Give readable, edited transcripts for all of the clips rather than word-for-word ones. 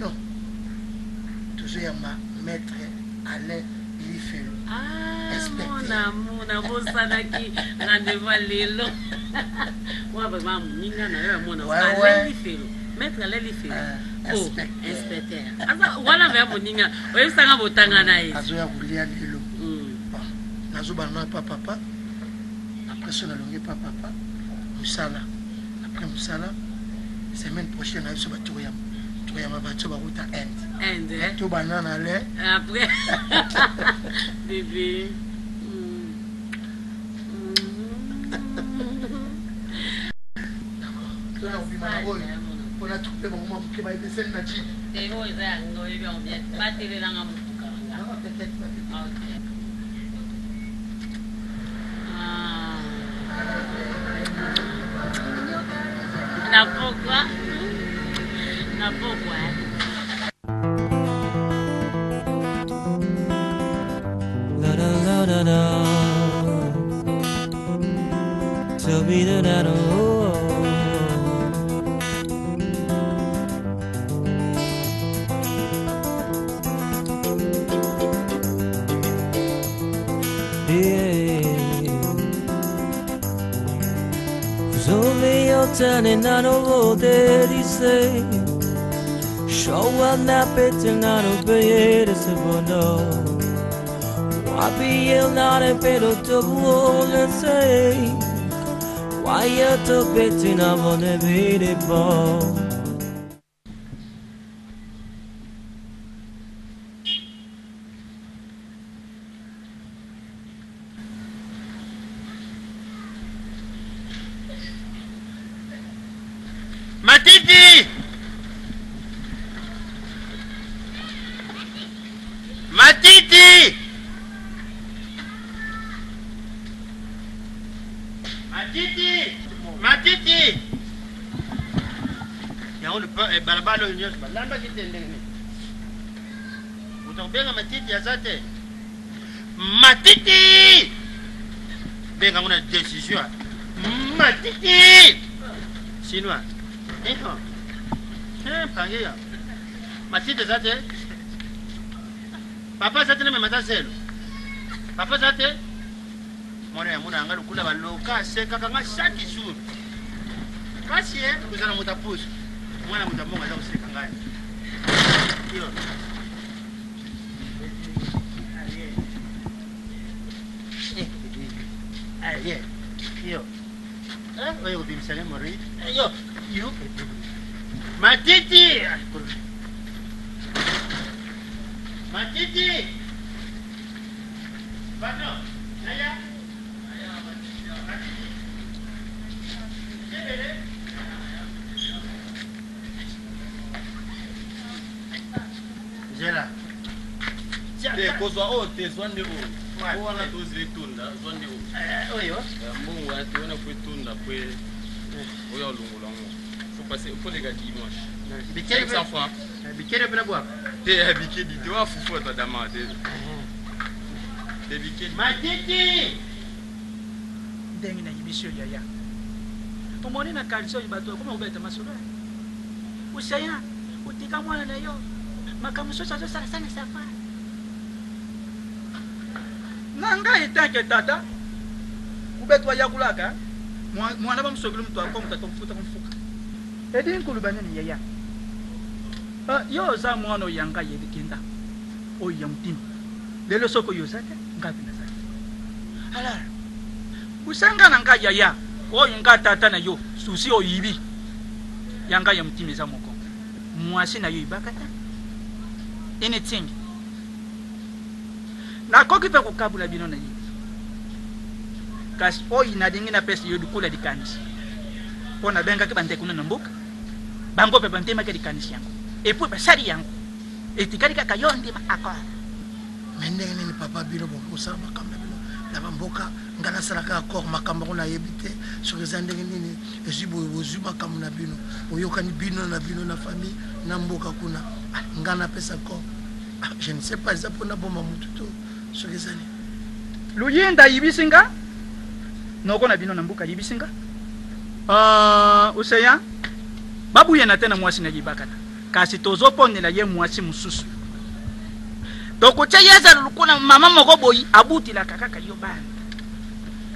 Non, toujours il y a ma maître Alain Liffel. Ah, mon amour, ça n'a qui n'a dévoilé l'eau. Moi, vraiment, mon amour, Alain Liffel. Maître Alain Liffel. Oh, inspecteur. Voilà, mais mon ninga, vous avez ça dans votre nanaï. Azoya William Hello. Nazoba n'a pas papa. Après, son allongé pas papa. Moussala. Après Moussala. Semaine prochaine, je suis à Touriam. Touriam va être route à Inde. Inde. Tout banane à l'air. Après. Bébé. D'accord. On a trouvé mon moment qui va être celle de la chine. C'est bon, il va y avoir bien. Pas de télé dans la bouche. Non, peut-être pas. Ok. Na pokwa, na la la la la la. Tell me that I don't. Yeah. Show me your turning, I don't know that he say. Show up na petel na no be de se bono. Wapi el na de pero to wole say. Why you to petin na bone be de bo. Matiti, venga una decisión. Matiti, chinois, hijo, panguilla. Matiti, ¿sabes? Papá, ¿sabes? Me mata celo. Papá, ¿sabes? Mona, mona, anga lukula baloka, seca, kanga, shaki sur. Casi, usando mutapus, mona mutaponga, ya usé kanga. Tiro. Yeah, yo. Oye, ¿cómo se llama morir? Yo, yo. Matiti. Matiti. Bueno, allá. Matiti. ¿Qué veré? Kwa ote zwande uu. Kwa wana tuzili tunda zwande uu. Oyo? Mungu watu wana kwe tunda kwe. Oyo lungu la mungu. Passer au les gars dimanche. Biquet ça fois. Biquet ben boire. T'es biquet dit toi foufou ta dama t'es. T'es biquet. Ma titi. Dengi na yibisho yaya. Pomone na kalso yibato kama ubeta masura. Usaya, utika mwana na yo. Makamuso chazo sana sana safa. Nanga itake tata. Ubetwa yakulaka. Mwana ba msogelo mtu akwa mtatomfuta kumfuka. Edin kulubanya ni yaya. Yo za mwana yanga yedikenda. O yamtin. Lelo soko yosaka ngapi nazali. Ala. Usanga nanga yaya. O yanga tata na yo susi o yibi. Yanga yamtimeza moko. Mwasi na yo ibakata. Anything. Na kokipa kukabula binona yi. Kas o inadingina pesa yo dukula dikanisi. Pona benga ke bante kuna nambuka. Bango pe bantema ke dikanisi yango. Epo basari yango. Etikari ka kayondi akwa. Mendeni ni papa biro bo usama kambe bino. La bamboka ngana saraka akor makamba kuna yebite sokeza ndengeni ni ezibo bozuma kamuna bino. Oyokani bino na famille na mboka kuna ngana pesa ko. Je ne sais pas ça pour na boma mututo sokeza ni. Luyenda yibisinga. Noko na bino na mboka yibisinga. Usaya babu yana tena mwasi na jibakata kasi tozo ponela ye mwasi mususu tokucha yeza lukuna mama mogoboyi abuti la kakaka yo banda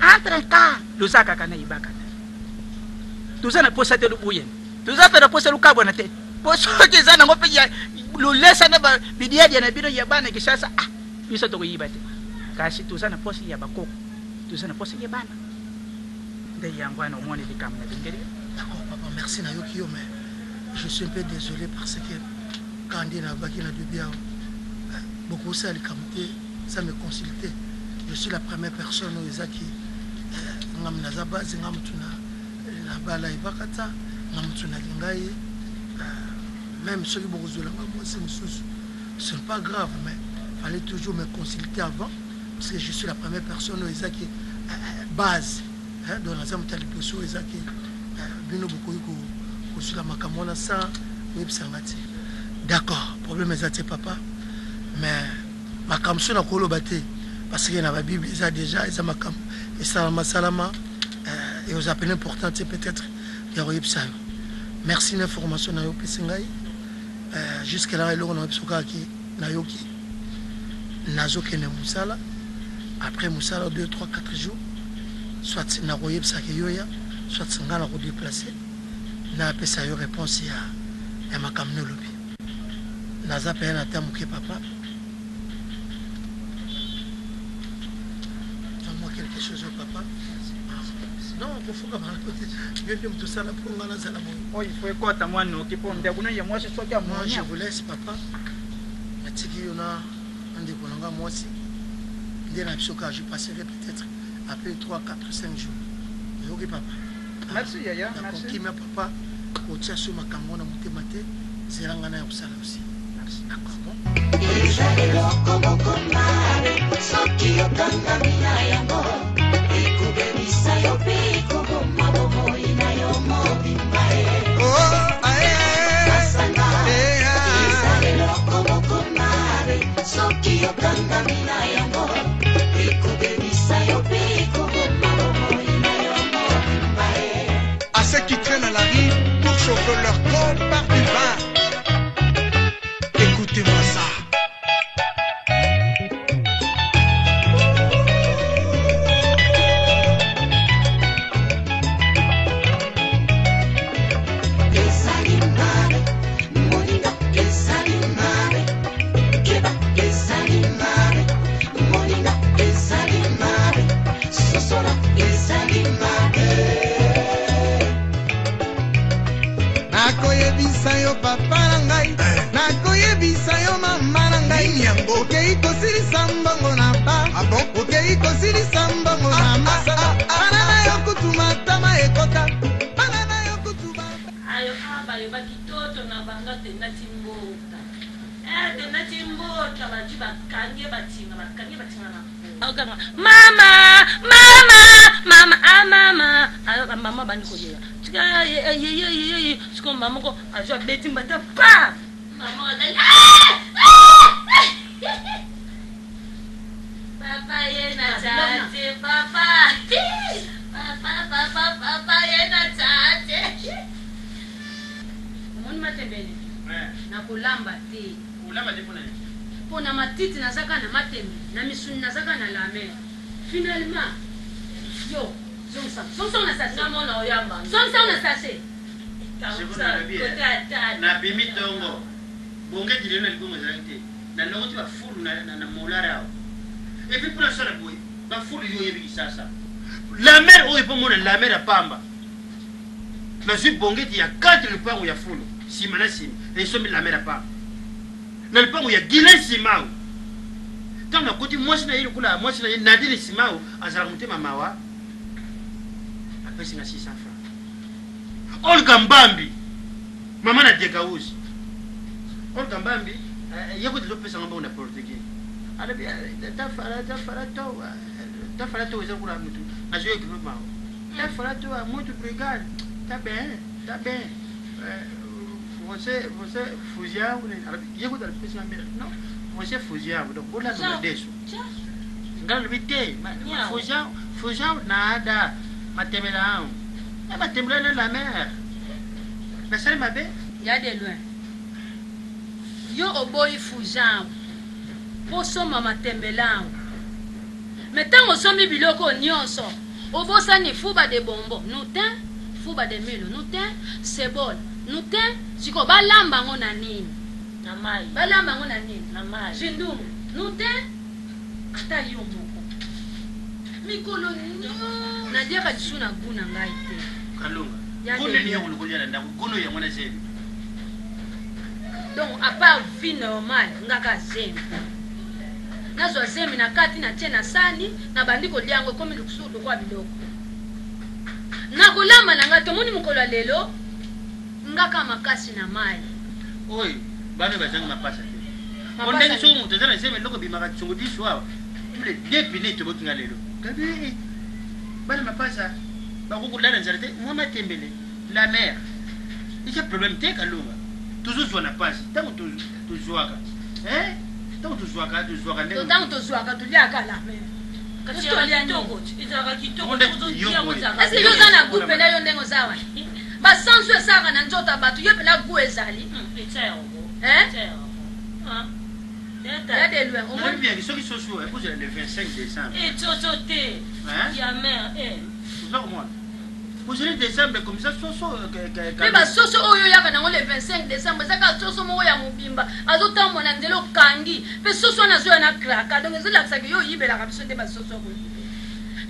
atreka lusaka kana ibakata tuzana posa te lubuyen tuzana posa lukabwa na te posa te zana ngope ya lulesa na bidiadi ya nabino ya bana kishasa miso toko yibate kasi tuzana posa ya bakoko tuzana posa ya bana de yangwana omone dikamna bingeri. D'accord, papa, merci na yokio, mais je suis un peu désolé parce que quand on a vaqué la dubia, beaucoup ça le comité, ça me consultait. Je suis la première personne aux Zaki. Ngam na zaba, ngam tuna la bala ibakata, ngam tuna lingai. Même ceux qui bourgeois là, moi c'est une chose. C'est pas grave, mais fallait toujours me consulter avant parce que je suis la première personne aux Zaki base. Dans la zone taliposo Zaki. Bino bokoyiko kusula makamona sa websangati. D'accord, problème ezate papa. Mais makamso na kolobate parce que na ba bible ça déjà ça makam et salama salama et aux appels importants peut-être ya websa. Merci l'information na yo pisingai. Jusqu'à là on a besoin ki na yoki. Nazo kene musala après musala 2 3 4 jours soit na websa ke yoya. Soit sangana ko déplacer na pesa yo réponse ya makamno lobi na za pena tamuke papa donne-moi quelque chose au papa non on faut pas je vais tout ça là pour ngana za la moi il faut quoi ta moi no ki pour ndia kuna ya moi c'est soit ya moi je vous laisse papa atiki yo na ande ko nga moi si dès la choka je passerai peut-être après 3 4 5 jours OK papa. Merci Yaya, merci. Qui m'a papa au tchasso makamona mutemate, c'est l'angana au sala aussi. Merci. D'accord bon. Et j'avais loco mokomare, soki yo kanga mina yango. Ikubelisa yo piko mabo ina yo mobimbae. Oh ae. Basanga. J'avais loco mokomare, soki yo kanga mina yango. Ikubelisa yo piko ceux qui traînent à la rive pour chauffer leur corps par du vin. Écoutez-moi ça. Finalement, yo, son quand on a côté moi c'est une couleur moi c'est une nadine simao à zamonté mamawa après c'est 600 francs Olga Mbambi maman a dit gaouzi Olga Mbambi il y a beaucoup de personnes en bon portugais alors ta fara to ils ont couleur mutu na jouer groupe mao ta fara to mutu brigade ta ben você fuzia ou alors il y a beaucoup de personnes non Monsieur Fouja, donc vous l'avez demandé. Dans le bité, Fouja, nada, Matémela, la mère. La salle m'a bête. Il y a des loin. Yo, au boy Fouja, pour son Matémela. Mais tant que son biblioco, n'y en sort. Au bout, ça n'y fout pas de bonbons. Nous t'en, fout pas de mille. Nous t'en, c'est bon. Nous t'en, si qu'on va l'amba, on anime. Balamba on a mis la maille. J'ai nous, nous t'es à ta yombo. Mais colonie, on a dit à Tsuna Gunangaï. Donc, à part vie normale, on a gazé. Nazozé, mais la carte n'a tient à Sani, n'a bandi Goliango comme le sou de roi Bilo. Nagolama n'a pas mon cololelo, Ngaka Makasi n'a maille. Oui. Bana bazanga mapasa te. Onde nsomo tozana sema loko bimaka tshungudisho wa. Mule debine to bokinga lelo. Kabe bana mapasa bakukulana nzarete mama tembele la mère. Ika problème te kalunga. Tuzuzwa na pasi. Tangu tuzwaka. Hein? Tangu tuzwaka ndenge. Tangu tuzwaka tuliaka la mère. Kasi alia ndogo. Itaka kitoko tuzotia muzaka. Asi yozana gupe na yo ndengo zawa. Ba sanswe sanga na njota batu yepela guezali. Etao. Hein? Regardez loin. On voit bien que ceux qui sont sur le 25 décembre. Et Tchoté, ta mère, elle. Vous savez comment? Vous savez décembre comme ça, Soso. Mais bah Soso, oh yo yaka na le 25 décembre. Ça quand Soso mo ya mubimba. Azo tant mon andelo kangi. Mais Soso na zo na kraka. Donc c'est là que yo yibela kabisote ba Soso.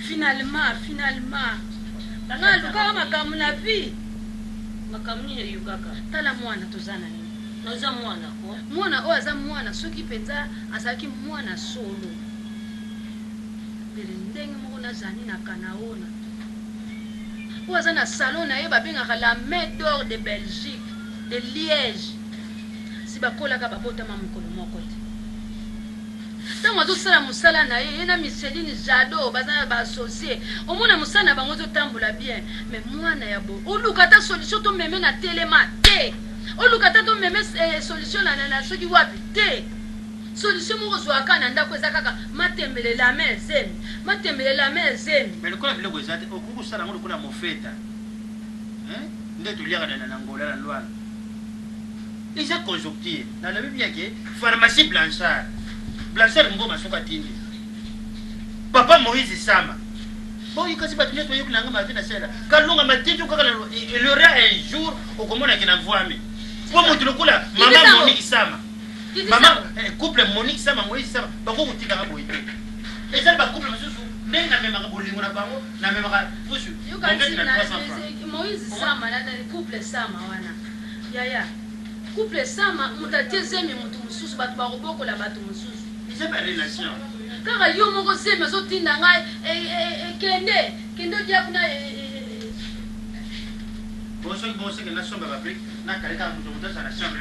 Finalement. Tanga luka makamu na vie. Makamu ni yugaka. Tala mwana tozana ni. Oza mwana ko mwana o aza mwana soki penza asaki mwana solo belendenge moko na zani na kanaona o aza na salon na ye babengaka la main d'or de Belgique de Liège si bakolaka babotama mokolo moko te ntango azosala mosala na ye na Micheline Jado bazana baasocie omona mosala na bango ozotambola bien mais mwana ya bo oluka ta solution to meme na telema te olukata to meme solution na soki wapi te solution mo zo akana ndako ezakaka matembele la mezeni matembele la mezeni melokola biloko ezate okukusala ngo lokula mofeta hein ndeto liaka na ngola la lwa eza conjoncture na la bibia ke pharmacie blanchard ngoma soka tindi papa Moïse Sama boy kasi batunia to yokuna ngama tena sela kalunga matiti ukakala le ria un jour okomona kina voami Pourquoi tu le coules Maman Monique Sama. Maman, couple Monique Sama, Moïse Sama. Pourquoi tu t'es arrêté Et ça, le couple, monsieur, mais n'a même pas boulé mon appareil, n'a même pas reçu. Moïse Sama, le couple Sama, voilà. Yaya, couple Sama, mon deuxième et mon tout sous, bat barreau, la bateau sous. Il n'y a pas de relation. Car il y a mon rosé, mais au tinangaï, et Kende Diabna et. Bon, c'est que la chambre à la brique, la carrière à la chambre,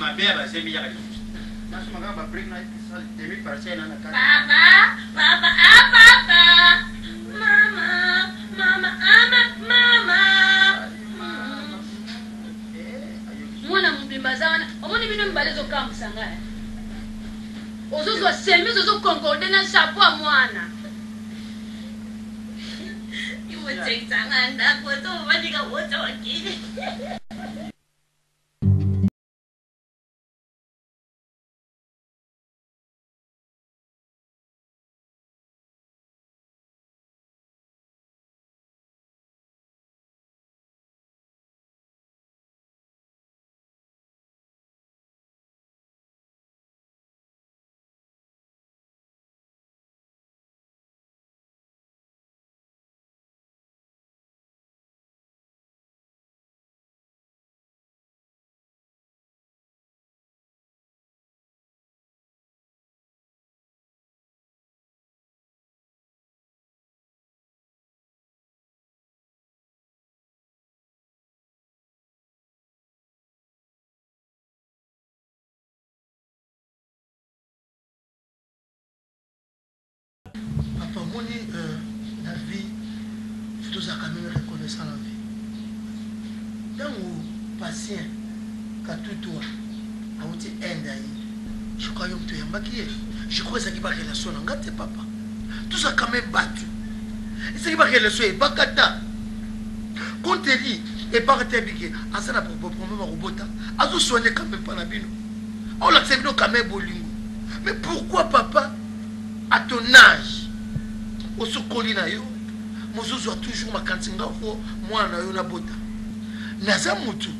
ma belle à la Tapos mga ba-break na sa limit para siya na nagkakita. Papa! Papa! Ah, Papa! Mama! Mama! Amat! Mama! Mwana mbimbazana. Omoni binambale zo kamusanga eh. Ozo zo semi zo concorde na chapeau a mwana. Iwo tsitsanga ndako to badika wote wakili. La vie, il faut quand même reconnaissant la vie. Dans le patient, quand tout je crois que tu es maquillé. Je crois que ça qui va relation. Regarde papa. Tout ça quand même battu. Et ça qui va relation est bakata. Quand tu dis, et par tes bigues, à ça la problème à Robota, à tout soigner quand même pas la bino. On l'accepte quand même bolingo. Mais pourquoi papa, à ton âge, Oso kolina yo, mozozo a toujours ma kantinga ho, moi na yo na bota. Naza mutu,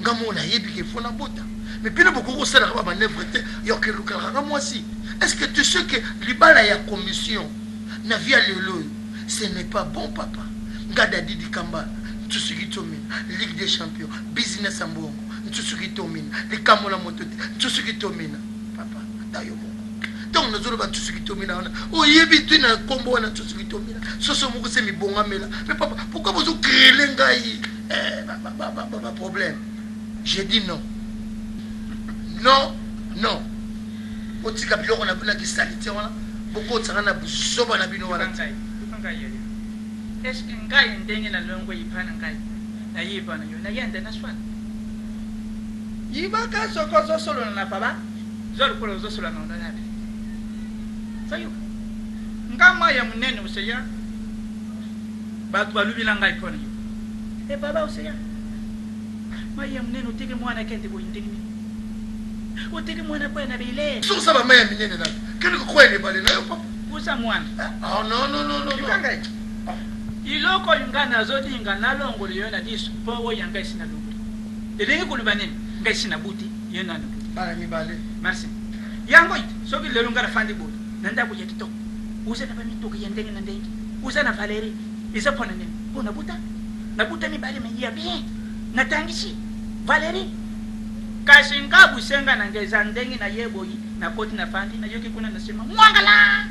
ngamo na yebi ke fo na bota. Mais pina boko ko sala ba manevrete, yo ke lukala na moi si. Est-ce que tu sais que libala ya commission na via lelo, ce n'est pas bon papa. Ngada didi kamba, tu suki tomine, Ligue des Champions, business ambongo, tu suki tomine, le kamola motote, tu suki tomine. Papa, dayo donc nous avons tous ceux qui tombent là. Oh, il y a un combo, on a tous ceux qui tombent là. Ce sont mes bons amis là. Mais papa, pourquoi vous créez les gars? Pas de problème. J'ai dit non. Non, non. Au petit capillon, on a vu la salité. Beaucoup de gens ont sauvé la vie. Est-ce qu'un gars est indéniable à l'envoi? Il prend un gars. Il est bon. Il est indéniable. Il va quand ce qu'on se solo n'a pas. Je le pose au solo n'a pas. Sayo ngama ya munene useya batu balubila ngai pona e baba useya mai ya munene utike mwana kende bo indimi utike mwana pa na bile so saba mai ya munene na kene ko kwele bale na yo papa usa mwana ah no no no no ngai iloko yungana zodi ngana longo liyo na diso powo yanga sina longo elenge kulubanene ngai sina buti yena na bala mi bale merci yango so bi lelo ngara fandi bo nanda ko yeti to uza na bami to ko yendenge nande uza na valeri isa pona ne ko na buta mi bari me ya bien na tangishi valeri kashinga busenga na ngeza ndengi na yeboyi na koti na fandi na yoki kuna nasema mwangala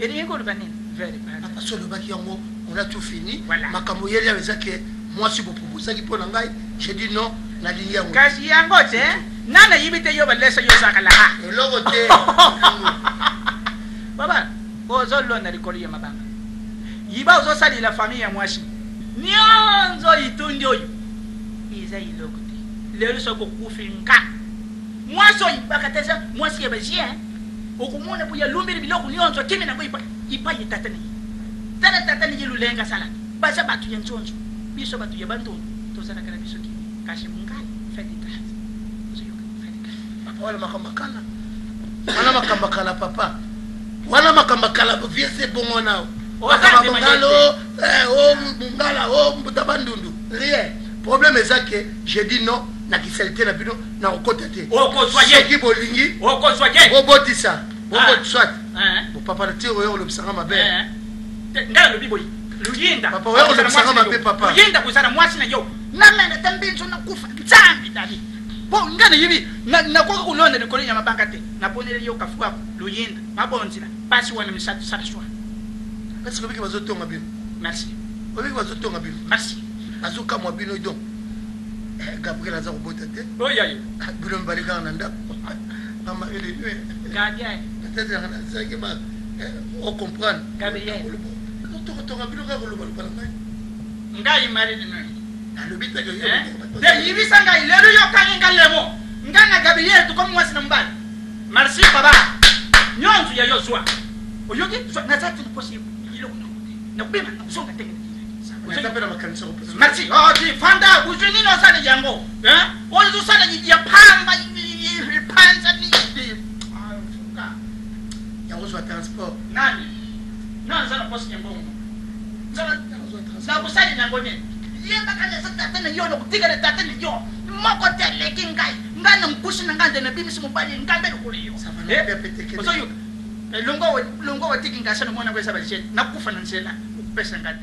eri ko banene very bad papa solo baki yango on a tout fini makambo yeli aweza ke moi si bopubusa ki pona ngai je dis non na liya ngo kashi yango te nana yibite yo balesa yo zakala ha logo te Baba, ozolo na rikoli ya mabanga. Yiba ozosali la familia mwashi. Nyonzo itunjo yu. Iza ilokote. Lelu soko kufinka. Mwaso yibakateza, mwasi ya bejie. Okumone puya lumbiri biloku nyonzo. Kimi na mwipa, ipa yitatani. Tana tatani yilu lenga salati. Baza batu ya nchonzo. Biso batu ya bandono. Tozana kala biso kimi. Kashi mungani, fedika. Ozo yoka, fedika. Papa wala makambakala. Wala makambakala papa. Voilà ma cambacala, vieux c'est bon on a. Oh Bungalo, oh Bungala, oh Mbutabandundu. Rien. Problème est ça que j'ai dit non, n'a qui saleté n'a plus non, n'a au côté. Oh consoyer qui bolingi. Oh consoyer. Oh botissa. Oh botswat. Mon papa le tire au l'observa ma belle. Nga le biboli. Luyenda. Papa au l'observa ma belle papa. Luyenda kusana mwasi na yo. Nana na tambinzo na kufa. Zambi dali. Bon nga na yibi na kwa kunona ni kolonya mabanga te. Na ponele yo kafuka luyenda. Mabonzila. Parce que nous sommes tous les soirs. Merci. Nous sommes tous les merci. Merci. Nous sommes tous les soirs. Gabriel a été un peu plus de temps. kama ili nwe gadiay natete kana zaki ba o comprendre gadiay kutoka biloka kulubala palamai ngai mari nwe alubita yo de hivi sanga ilero yo kaninga lemo ngana gabriel tukomu wasina mbali merci baba nyonzu ya yoswa oyoki na sati possible ilo na kubema na kusonga tena unatapenda makanisa upo. Merci. Oh, di fanda kujini na sana jango. Eh? Walizo sana jijia pamba panza ni. Ah, funga. Ya uzo transport. Nani? Nani sana posi nyambo. Sana uzo transport. Na kusali nyango nyenye. Yenda kale sasa tena hiyo ndo kutika na tena hiyo. Moko tele kingai. Ngana mkushi na ngande na bibi simbali ngambe kule hiyo. Sana ndio peteke. Uzo longo wa tikinga sana mwana kwa sababu shit. Nakufa na nsela. Pesa ngande.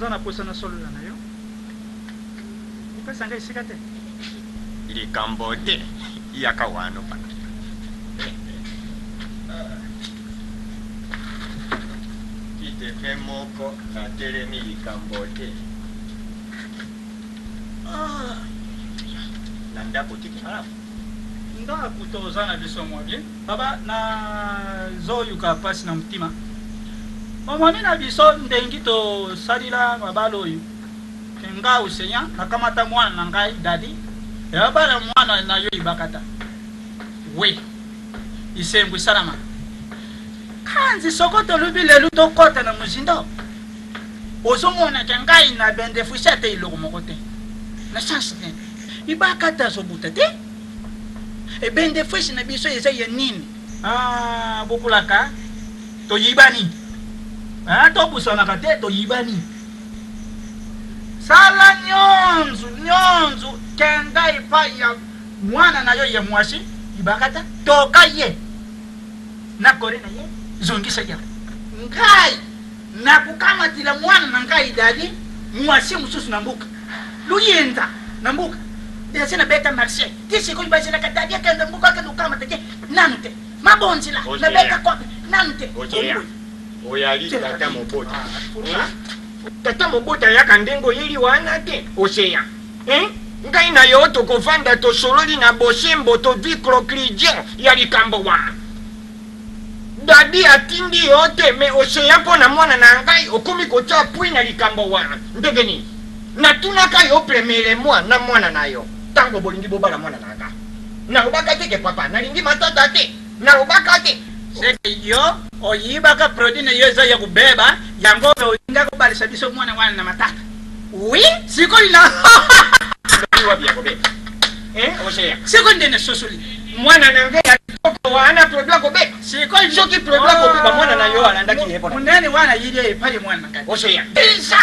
Zana posa na solo na yo. Upesa ngai sikate. Ili kambote ya kawano pa. Kite femoko na teremi ili kambote. Ah. Nanda botiki harafu. Nda kutozana biso mwabi. Baba na zoyu ka pasi na mtima. Omwami na biso ndengito salila mabalo yu kenga usenya nakamata mwana na ngai dadi yabara mwana na yo ibakata we isengu salama kanzi sokoto lubile luto kota na muzindo osomona kenga ina bende fushate ilogo mokote na chance ne ibakata sobutate e bende fushi na biso yeye nini ah bokulaka to yibani Ato busana kate to yibani. Sala nyonzu kengai paya mwana na yo ya mwashi ibakata toka ye. Na kore na ye zungisa ya. Ngai na kukamatila mwana na ngai dadi mwashi mususu nambuka. Luyenda nambuka. Desena beta marché. Tisi ko ibasena kata dia kenda mbuka kendo kamata ke nante. Mabonzila na beta ko nante. Oyali tata mobota. Tata mobota yakandengo yili wanate osea. Eh? Ngai na yoto kofanda to sololi na boshembo to vikro krijen yali kambo wa. Dadi atindi yote me osea pona mwana na ngai okumi kocha pwina likambo wa. Ndegeni. Na tunaka yo premele mwa na mwana nayo. Tango bolingi bobala mwana na ngai. Na ubaka teke papa na lingi matata te. Na ubaka te. Sekiyo oyiba ka protein yoza ya kubeba yango olinga ko balisha biso mwana wana na matata. Oui, siko lila. Ndiwa bia kubeba. Eh, osea. Siko ndene sosoli. Mwana na ngea koko wana produa kubeba. Siko joki produa kubeba mwana na yo ananda kilepo. Munene wana yile ipale mwana kati. Osea. Bisa.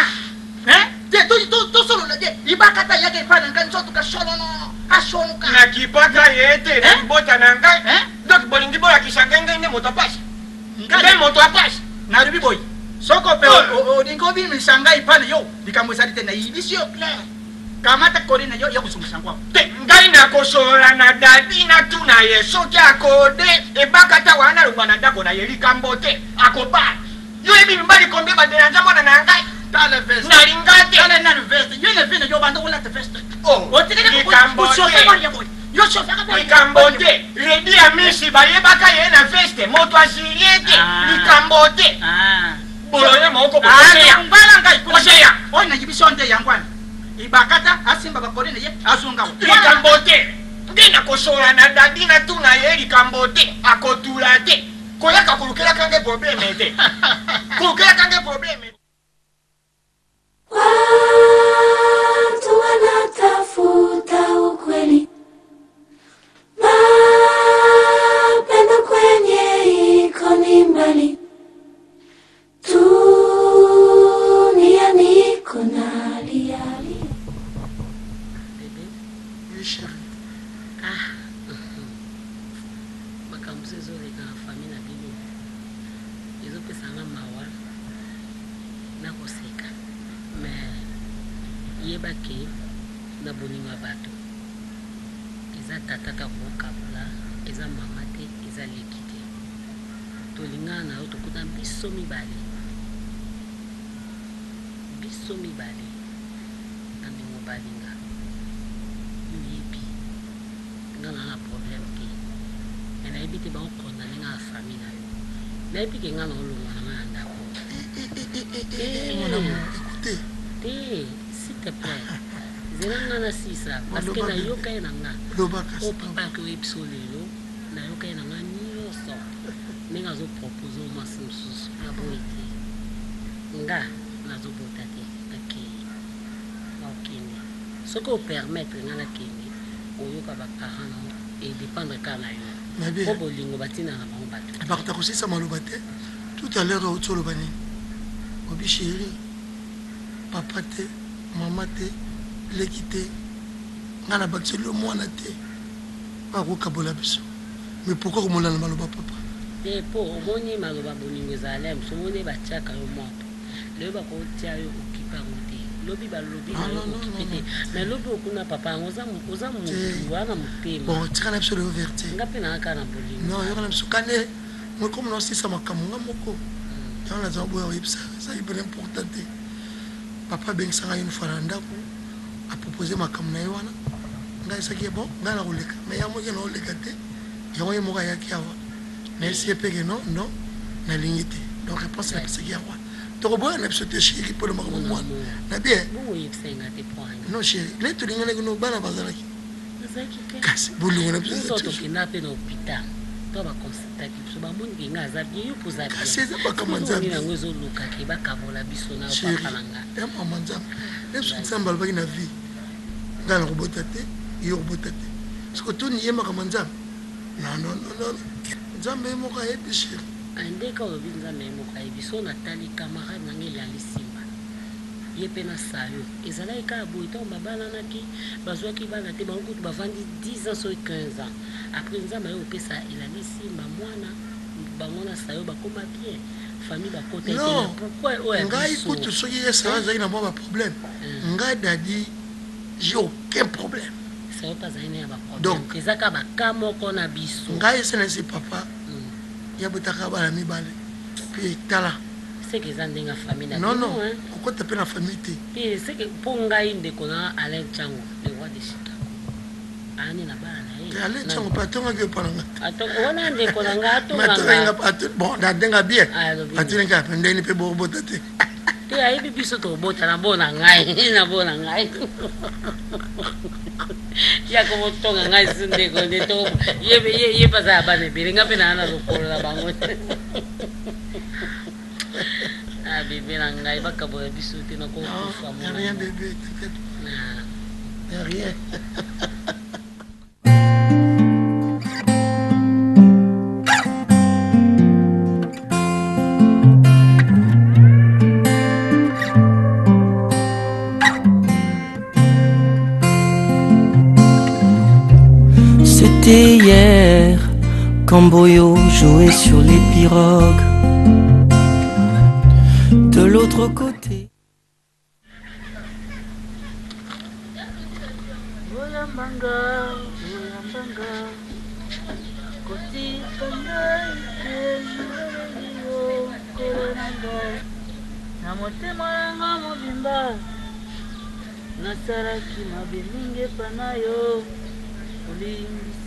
Eh? Je to solo je ibakata yake ipana kanzo tukasholo no. Ashonuka. Na kipaka yete na bota na ngai. Eh? Dok bolingi bola kisanganga ine motopashi. Ngale motopashi. Na rubi boy. Soko pe odingo bi misanga ipana yo dikamwesali tena ibisio clair. Kamata korina yo yakusungusangwa. Te ngai na kosola na dadi na tuna yeso kyakode ebakata wana rubana dako na yelikambote akoba. Yo ebi mbali kombe badela njamona na ngai. Tala vest. Na ringate tala na vest. Yo na vena yo bando wala te vest. Oh. Otikene ko Yo chofaka boy kambote redi amisi bayeba kaye na feste moto asiriete likambote ah bolonya moko bolonya mbala ngai kushaya ona jibisonde yangwana ibakata asimba bakorene ye azunga likambote ndina kosola na dadina tuna ye likambote akotulate Koyaka kurukera kange problem ete. Kurukera kange problem ete. Watu wanatafuta ukweli. Mapendo kwenye ikoni mbali. Dunia niko nalia. Bebe, nisha. Ah. Makamsezo rega famina bibi. Yezo pesa ngamawa. Na koseka. Yebaki na boninga bato eza tata ta kokapula eza mama te eza lekite tolingana oto kuta biso mibale ande mo balinga yebi ngana na problem ke ena ebite ba okona ninga famina yo na ebike ngana olunga na manda ko eh s'il te plaît, je n'ai si ça parce que na yoka na nga. Oh papa que epsolelo, na yoka na nga ni yo so. Ninga zo proposer ma sous la boîte. Nga na zo botate taki. OK. Ce qu'on permettre na la kini, oyoka ba parents et dépendre kana yo. Ko bolingo batina na bango bato. Ba ta ko sisa malobate. Tout à l'heure au tsolo bani. Obi chéri. Papa te maman te l'équité ngana bakse le moana te pa ko kabola biso mais pourquoi on l'a maloba papa et pour moni maloba boningo zalem so moni ba chaka yo moto le ba ko tia yo ki pa ngoti lobi ba lobi mais lobi okuna papa ngoza mokoza motu wana mutema bon tika na absolument verte ngapi na kana bolingo non yo kana sukane mo comme non si ça makamunga moko dans la zambo yo ipsa ça il est important. Papa ben sanga une fois ndako a proposer makam na yona ngai sakie bon ngala oleka mais ya moje na oleka te ya moye moka ya kiawa mais si peke non non na limite donc réponse la sakie wa to bon na psote chéri pour le moment moi na bien oui senga te point non chéri le to lingana ko bana bazala ki zaki ke kasi bulungu na psote to kinape na hôpital to ba consulta ki so ba mungi nga za bien pour za kasi za ba kamanza ni ngo zo luka ke ba kabola biso na ba kalanga e mamanza e so tsamba ba na vie ngana ko botate yo botate sko to ni yema kamanza na no no no nzambe mo ka epishi ande ka obinza memo ka ibiso na tali camarade na ngeli alisima yepe na sayo ezala ka boito babana na ki bazwa ki bana te ba ko ba vandi 10 ans so 15 ans. Après nous avons fait ça, il a dit si maman a ça, famille va côté. Non, pourquoi écoute, ce qui est ça, il y a un problème. Il a dit, j'ai aucun problème. Ça n'a pas un problème. Donc, il y a un papa. Il y a un puis il a c'est que la famille. Non, non, pourquoi tu appelles la famille? C'est que pour nous, Alain Tchango, le roi de Chicago. Allez, tu n'as pas tout le monde. Attends, on a des collègues. Bon, on a des bien. Tu n'as pas de bien. Tu as eu plus de bottes à la bonne angaille. Il n'a pas d'angaille. Il y a comme ton angaille. Il est pas à la banane. Il n'a pas de banane. Ah, bébé, l'angaille va caboter des bisous. Tu n'as pas de rien, bébé. Il n'y a rien. Hier, quand Boyo jouait sur les pirogues de l'autre côté.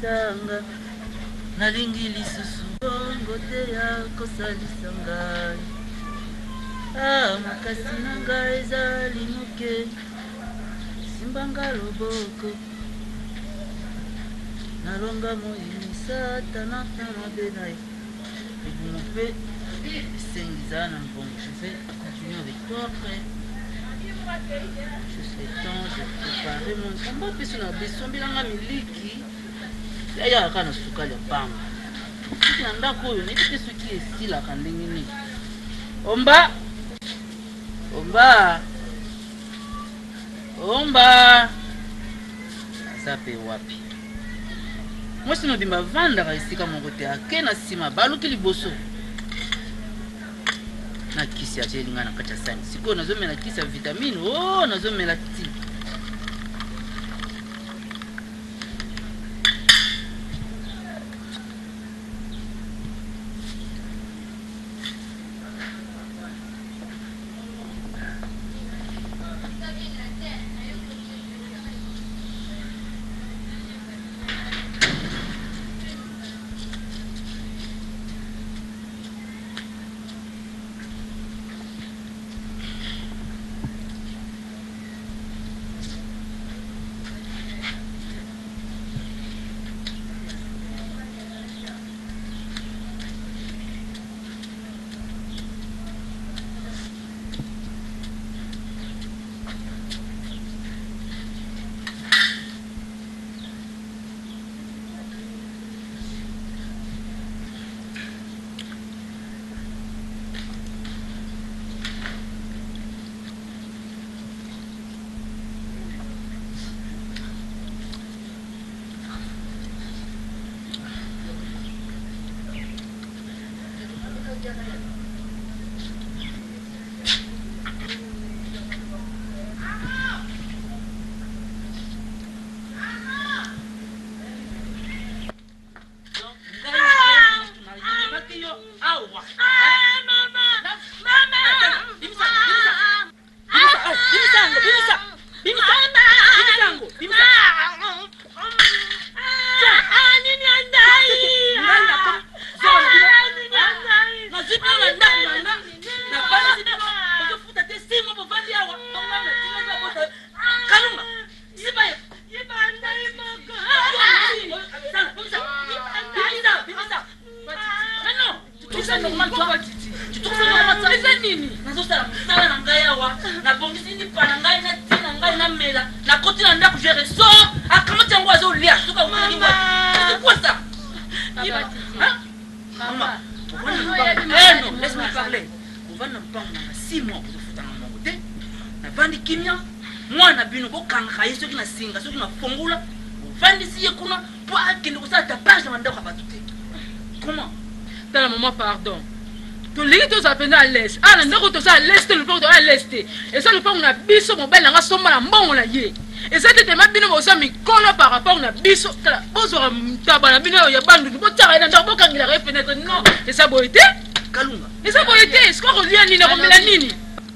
Sanga nalingi lisusu bongo te ya kosalisanga ah makasi nanga ezali nuke simbanga loboko nalonga moyini satana na mabenai et vous nous fait 5 ânes en bombe. Je vais continuer avec toi après. Juste le temps de préparer mon combat. Parce qu'on a besoin d'un miliki. Il y a un cas de soukal de bang. Il y a un cas de ce qui est style à Kandini. Omba! Omba! Omba! Ça fait wapi. Moi, je suis vendre ici comme mon côté.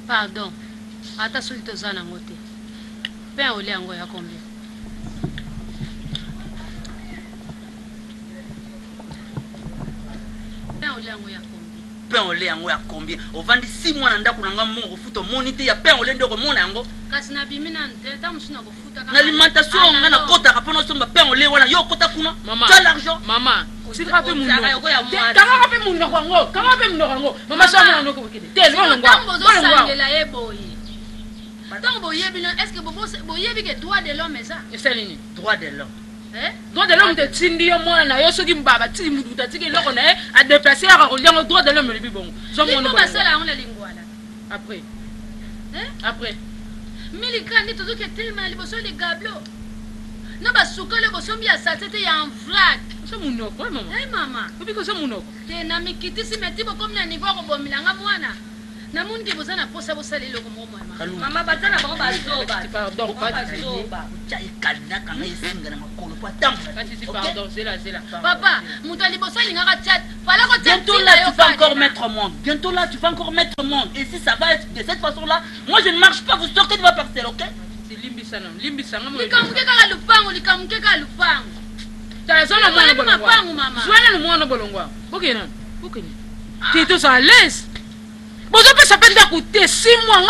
Pardon. Ata solito zana ngote. Pain au lait en goya combien? Pain au lait en goya combien? Pain au lait en goya combien? Au vendredi 6 mois nanda kunanga mon refuto monité ya pain au lait de remona ngo. Kasina bimina ndeta musina refuta. L'alimentation ngana kota kapono somba pain au lait wana yo kota kuna. Tu as l'argent? Maman. Si tu as fait mon nom, est-ce que vous avez le droit de l'homme? C'est le droit de l'homme. Droit de l'homme de Tindi, moi, je suis un baba, tu as déplacé à Roland au droit de l'homme. Je suis après. Après. Milikan dit toujours que tellement les bossons les gablots. Non, parce que le bosson bien ça, c'était un vrac. C'est mon nom, maman. Eh, maman. Tu es mon nom. Tu es un ami qui te dit, mais tu es comme un niveau de Milanga Moana. Namun qui vous en a pour ça, vous salez le mot. Maman, tu es un bon bateau. Pardon, pardon, c'est là. Papa, mon talibosson, il n'y a pas de chat. Bientôt là, tu vas encore mettre au monde. Bientôt là, tu vas encore mettre au monde. Et si ça va être de cette façon-là, moi je ne marche pas, vous sortez de ma parcelle, ok? C'est Limbisana. Limbisana, moi. Tu as raison, maman. Soignez le moi, non, Bolonga. Ok, non. Ok. Tu es tous à l'aise. Bon, je peux s'appeler d'écouter 6 mois.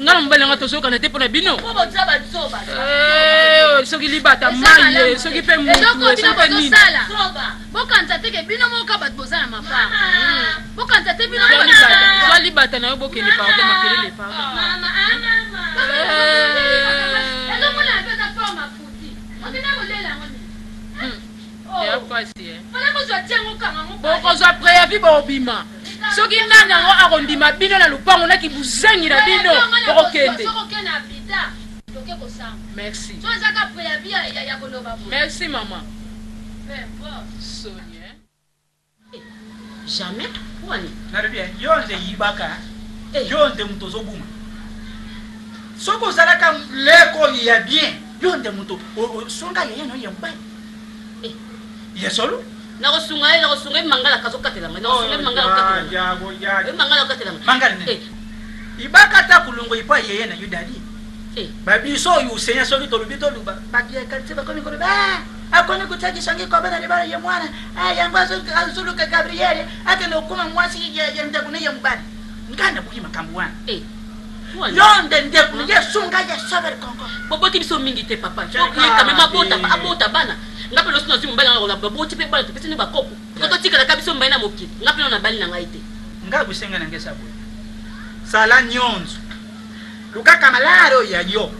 Non, mais on a toujours qu'on était pour les binômes. Ceux qui libèrent ta maille, ceux qui paient mon. Bon, quand tu as dit que bino moka bat boza mama. Boka nzate bino mama. Twali batana yo boke ni parole makeli le parole. Mama. Elo mona aza forma futi. Ondina bolela ngoni. Et après c'est. Fala ko zwa tiango kanga mo. Boko zwa préavis ba obima. Soki nanga ngo arondima bino na lupango na kibuzengi na bino okende. Merci. Merci maman. Sonia. Jamais. Wani. Naribia. Yonde yibaka. Yonde mutozobuma. Soko zalaka leko ya bien. Yonde muto. Songa yeye no yamba. Eh. Yesolo? Na rosunga mangala kazokatela. Na rosunga mangala kazokatela. Ya. Mangala kazokatela. Mangala ne. Eh. Ibaka ta kulungo ipa yeye na yudadi. Baby, so you say so little bit of Bakia can see I couldn't go take some cover anybody you want. I am also look at Gabrielle. I can look on once a year and the young bad. Gana Buima come one. Eh, young then yes, soon I get severed Congo. But what is so mean, Papa? I bought a banner. Nothing was not in Banana, but both people to visit about Coco. Not a ticket, I got some banana of kids. Nothing on a banana like it. God was singing and guess I would. Salanyons. Luka kamalaro ya yo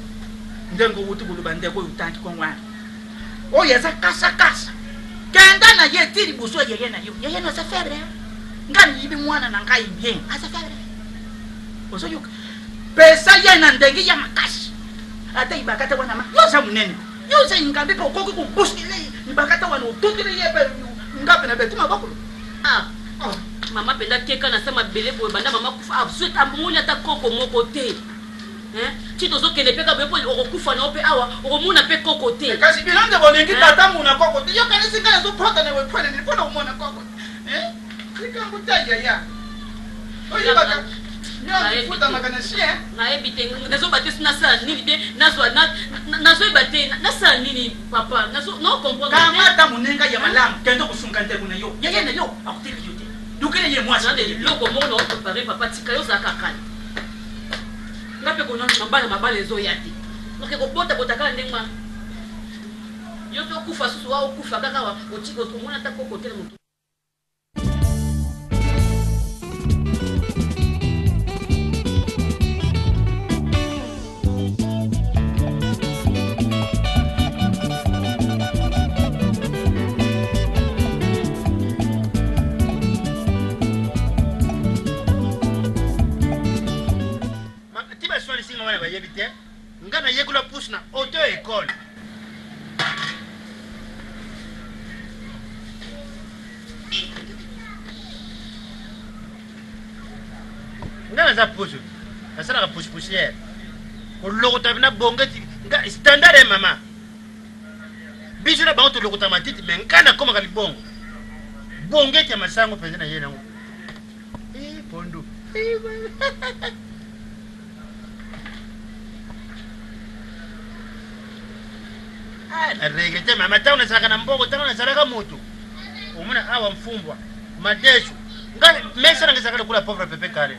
ndengo wutu bulubande ko utanti konwa o yesa kasa kenda na ye tiri buso yeye na yo yeye no sa febre ngani yibi mwana na ngai bien asa febre oso yo pesa yana ndengi ya makashi ata ibakata wana ma yo sa munene yo sa ngambe ko ko busi le ibakata wana utundire ye pe ngape na betuma bakulu mama penda keka na sama bele bo banda mama kufa absolute amuli ata koko moko te. Si tu as des pécables, tu as des awa, tu as des cocotés. Si tu as des cocotés, tu as des cocotés. Tu as des cocotés. Tu as des cocotés. Tu na pe konon mabala ezo yati nake ko bota kala ndengwa yo to kufa susu wa kufa kaka wa otiko to mona ta koko tele mutu Ngana yekula pusna auto école. Ngana za pusu. Asala pusier. Koloko tabina bongeti standard e mama. Bijuna ba auto lokota matiti mais ngana koma ka libongo. Bongeti ya masango pezena yena ngo. Eh pondu. Regete mama taona saka na mbogo taona saraka moto. Omuna awa mfumbwa madesho. Ngale mesa nangesaka kula pauvre pepe kale.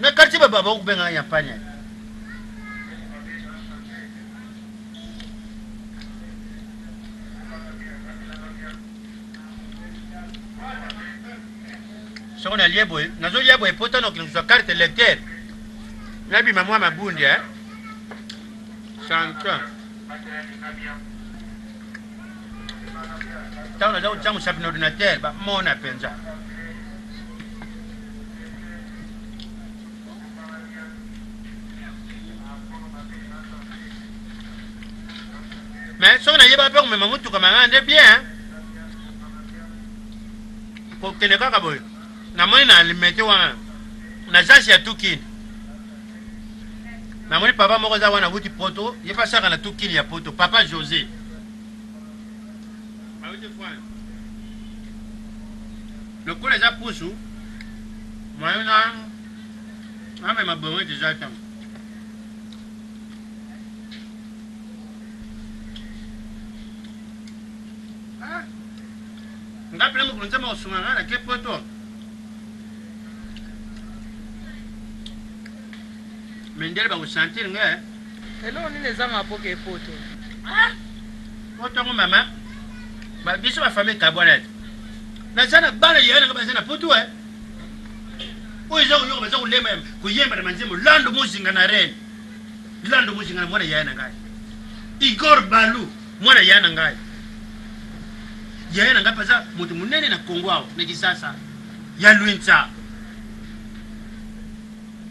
Na kartiba baba ukubenga ya panya. Sona liebo, nazo liebo epota no kinzo carte lecteur. Nabi mama mabundi eh. Chantan. Taona dau jamu sapi na ordinateur ba mona penza mais sona yeba pe ko mema mutu kama ngande bien ko keneka ka boy na moni na alimete wana na jasi ya tukini Mamoni papa mokoza wana wuti poto, yepasaka na tukili ya poto, papa José. Mawete fwana. Lokole za pusu. Mayona. Ame mabonwe deja tam. Ah. Ngapela mukunza mosumanga na ke poto. Mendele ba usanti nga Hello nini zama apoke poto. Ah? Poto mama. Ba biso ba famille Kabonnet. nasana bana yeye na kabisa na putu eh uizo uyo kabisa ulema kuyemba na manzimu lando muzinga na ren lando muzinga na mwana yeye na ngai Igor Balu mwana yeye na ngai yeye na ngapaza mtu munene na kongwao na kisasa ya luinza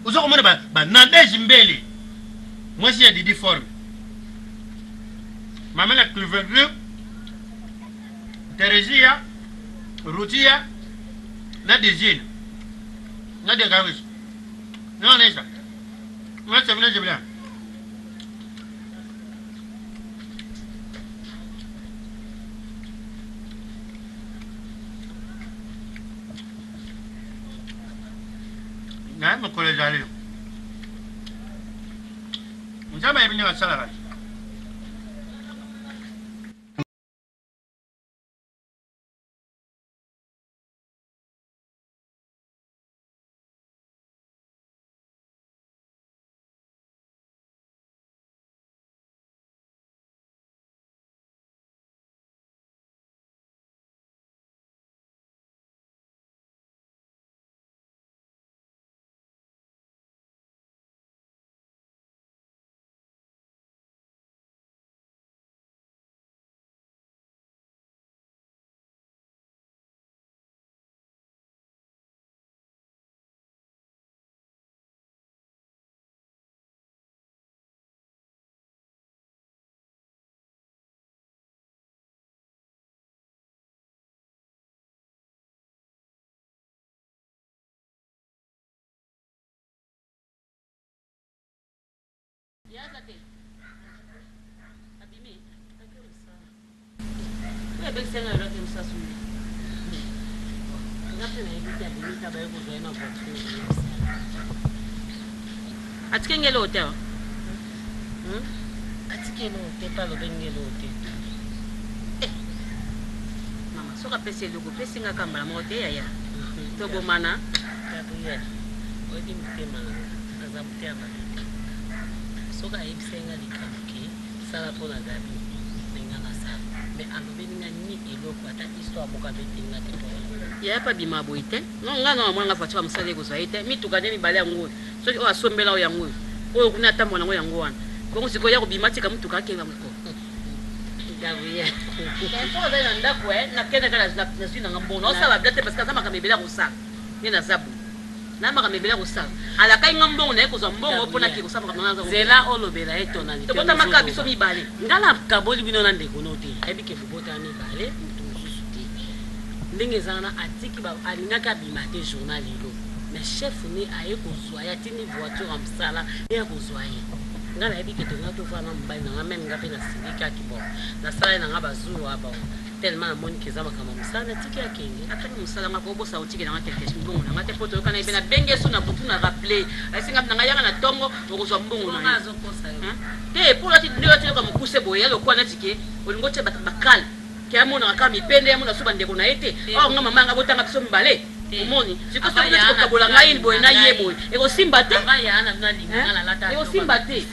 uzo kumona ba nandeji mbele mwasi ya didi form mama na Cleveland Teresia, Rutia, na Dizine, na Degawis, na Nesa, na Sevilla Jebla. Na mo college ali. Unjama ibni wa salawat. Soka ebsenga likamuke sala pona dabi ningana sala me anobeninga ni eloko ata histoire mokabetinga te ya pa bimaboite no ngana mwanga fatua msale gozaite mituka ne mibale yango so o asombela o yango o kuna tamona ngo yango wana kongo siko ya ko bimatika mituka ke ngamuko dabuye kanto bela ndako na kenda kala na sina ngambona sala blate parce que ça makamebela ko sala ni na zabu na makamebela ko sala ala kai ngambongo na ko zambongo pona ki ko samba na nza zela olo bela etona ni to bota makabiso mibale ngala kaboli binona ndeko note ebike fubota mibale mtuzu ndenge zana atiki ba alina ka bimate journal ilo na chef ni aye ko zoya tini voiture amsala ya ko zoya ngala ebike to ngato fana mbai na ngamen ngape na sindika kibo na sala na ngaba zulu aba tellement amoni ke zama kama musala tiki akenge atani musala ngako bosa utiki na ngakeke mbongo na ngate poto kana ibena benge suna butuna rappeler asinga na ngayanga na tongo okozwa mbongo na ngazo kosa yo te pula ti ndio teka mukuse boye lokwa na tiki olingote bakal ke amona kama mipende amona suba ndeko na ete awu ngama manga botanga kisomi bale omoni sikosa ndeko kabola ngaini boye na yebo eko simba te ngayana na lingana lata eko simba te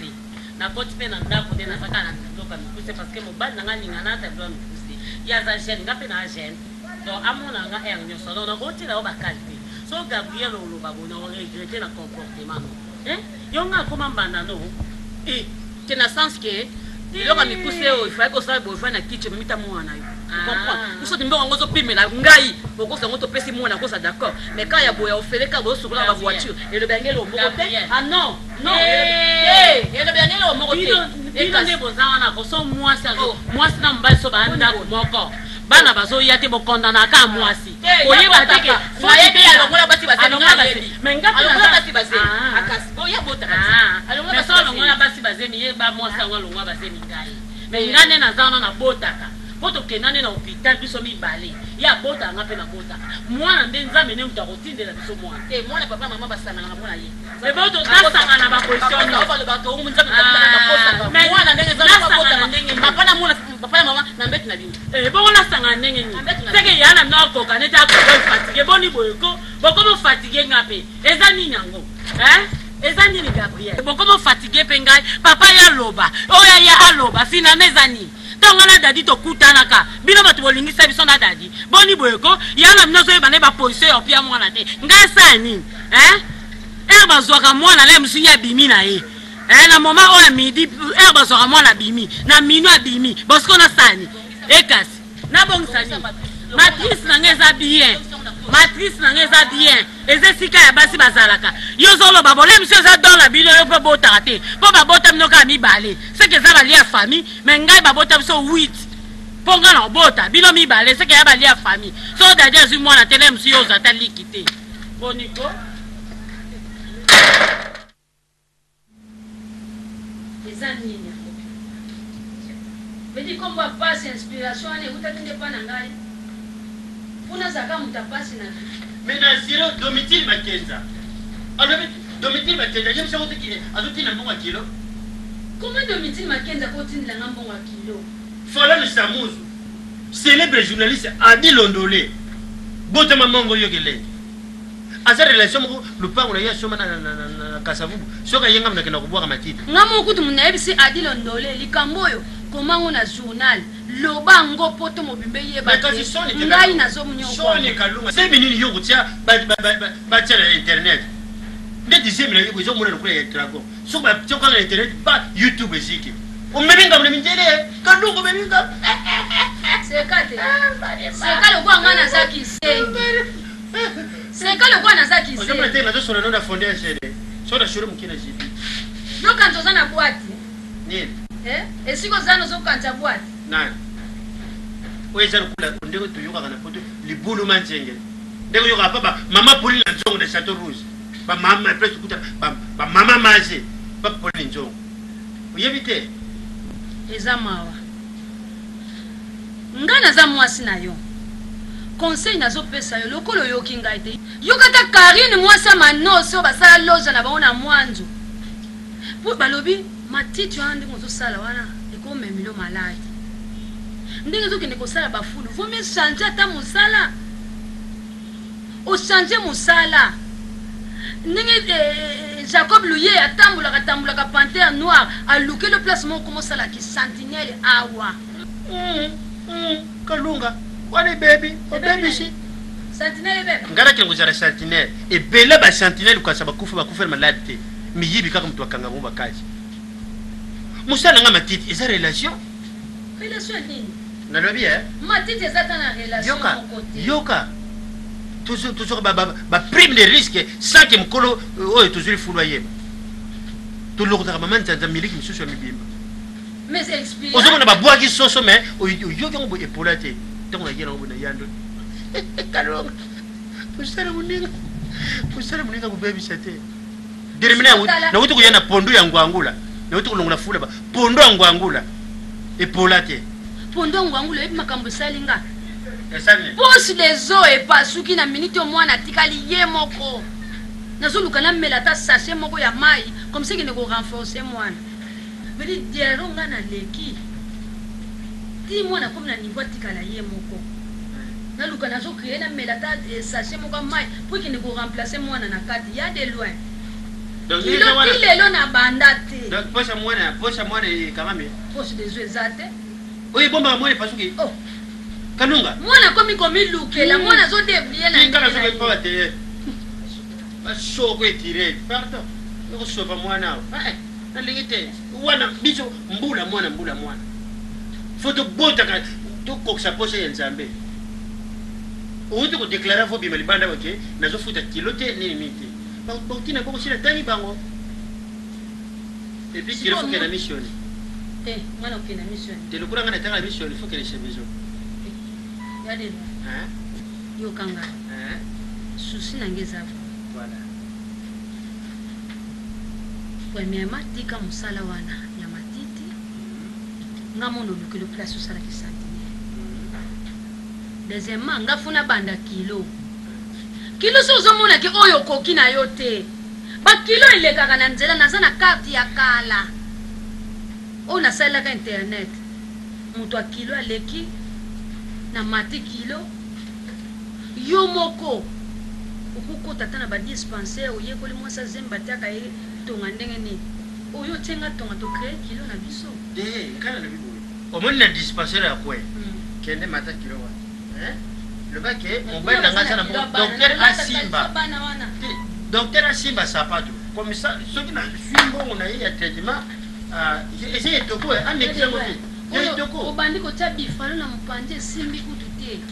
na poti pe na ndako de na sakana ndoka mukuse parce que mobali na ngani ngana ta doa yaza jeune ngapena jeune to amona nga enyo solo na goti la obakalbi so Gabriel oloba bona o regretter na comportement hein yonga koma mbanda no eh tena sens que loka mikuse o ifa ko sa bo fana kitche mita mwana yo comprend nous sommes mbongo zo pimela ngai bokosa ngoto pesi mwana kosa d'accord mais quand ya boya ofeleka bo sukula ba voiture et le bengel o mokote ah non non eh et le bengel o mokote ekande bozana ko so mwasa mwasa na mbaso banda moko bana bazo yate bokonda na ka mwasi oyiba teke fayebi alongola bati basi alongola menga alongola bati basi akasibo ya bota alongola basi alongola basi bazemi yeba mwasa walongola bazemi ngai mengane na zana na botaka boto kenane na hopital biso mibale ya bota ngape na bota mwana ndenza mene utakotindela biso mwana te mwana papa mama basana na mwana ye eboto nasanga na ba position no ba bato umunza na posta mwana ndenza na bota ndenge papa na mwana papa mama na mbetu na bimbi eboto nasanga ndenge ni teke yana na koka neta ko fatigue boni boyoko bokomo fatigue ngape ezani nyango hein ezani ni Gabriel bokomo fatigue pengai papa ya loba oya ya aloba fina nezani tongana dadi to kutanaka bino batu olingisa biso na dadi boni boyeko yana mino so bane ba position ya pia mwana te ngasa ni bazwaka mwana le msu ya bimi na ye na mama oya midi bazwaka mwana bimi na mino abimi bosko na sani ekasi na bongsani matrice na ngeza bien matrice na ngeza bien ezesika ya basi bazalaka yozolo babole monsieur za dans la bino yo bota te po babota mnoka mi balé c'est que ça va lier à famille mais ngai babota so 8 po ngana bota bino mi balé c'est que ya ba lier à famille so dadja zu mwana tele monsieur yo za ta likité boniko les amis veut comme va passer inspiration et vous t'attendez pas ngai kuna zaka mutapasi na mena zero domitile makenza anabe domitile makenza je me suis rendu qu'il azote na mbongo kilo comment domitile makenza continue la mbongo kilo Fala Musamuzu célèbre journaliste Adi Londolé bote mamango yogele azare relation le pan on a ya soma na kasavu soka yenga mna kena kubwa kama titi ngamo kutu mna ebisi Adi Londolé likamboyo comment on a journal lobango poto mobimbe yeba ngai nazo munyoko soni kalunga c'est minini yo kutia ba tele internet nde dizemela yo kuzo mona lokule etrako so ba tioka na internet ba YouTube ziki o meminga mlemindele kalungo meminga sekate sekale kwa ngana zaki sengi sekale kwa na zaki sengi ozomete nazo sona nona fondé chere sona shuru mukina jibi no kanzo sana kwati nini et si vous avez un cancer, vous avez un matiti andi ngozo sala wana eko memilo malai ndenge zoki ndeko sala bafulu vome changer ta musala o changer musala ndenge Jacob Louye atambula ka panthère noir a louqué le placement comme sala ki sentinelle awa kalunga wana baby o baby si sentinelle baby ngara kingo jara sentinelle et bela ba sentinelle kwa sababu kufa malade te miyibi kaka mtu akanga bomba kaji Moussa n'a ma tite, et sa relation? Relation ligne. N'a le bien? Ma tite est atteinte à la relation. Yoka. Toujours, prime les risques, 5e colo, toujours foudroyé. Tout l'autre armement, c'est un milieu qui me suit sur le bim. Mais c'est expliqué. On a boire qui sont sommet, ou yoga ou épolaté. Tant qu'on a dit, on a dit, on a dit, la foule pondo angwangula et polate pondo angwangula et makambo salinga pose des eaux et pas souki na minute moi na tikali ye moko nazuluka na melata sachet moko ya mai comme ça que ne ko renforcer moi veut dire dieronga na leki ti moi na comme na niveau tikala ye moko na luka na zo créer na melata sachet moko mai pour que ne ko remplacer moi na carte ya de loin. Donc, il est là, bandate. Donc, poche à moi, quand même. Poche des yeux, oui, bon, moi, parce que. Oh, Kanunga. Moi, on a comme il look, la moine a sauté bien. Il n'y a pas de télé. Sauvé tiré. Pardon. On sauve à moi now. La vérité. Ouana, biso, mboula, moine. Faut que bota, tout coque sa poche et l'zambé. Ou tu déclares vos bimalibanda, ok? Nazo fout à kiloté, ni limité. Et puis il faut qu'elle a missionné. Moi non, qu'elle a missionné. Tu le courant à la mission, il faut qu'elle se maison. Regardez. Yokanga. Souci n'a guéza. Voilà. Premièrement, dit comme Salawana, Yamatiti. N'a mon nom que le place au Salaki Santini. Deuxièmement, n'a fona banda kilo. Kilo sozomona ke oyo kokina yote. Ba kilo ile kaka na nzela na sana kati ya kala. Ona sala ka internet. Mtu akilo aleki na mati kilo. Yomoko. Ukuko tatana ba dispensaire oye ko limwa sa zemba taka e tonga ndenge ni. Oyo tenga tonga to kre kilo na biso. Eh, kana na bibo. au moins le dispensaire à quoi qui est matin kilowatt le bac est on va docteur Asimba ça pas tout comme ça ceux qui suivent bon on a eu un traitement j'ai été quoi un exemple au bandit au tabi fallu la mpande simbi kutute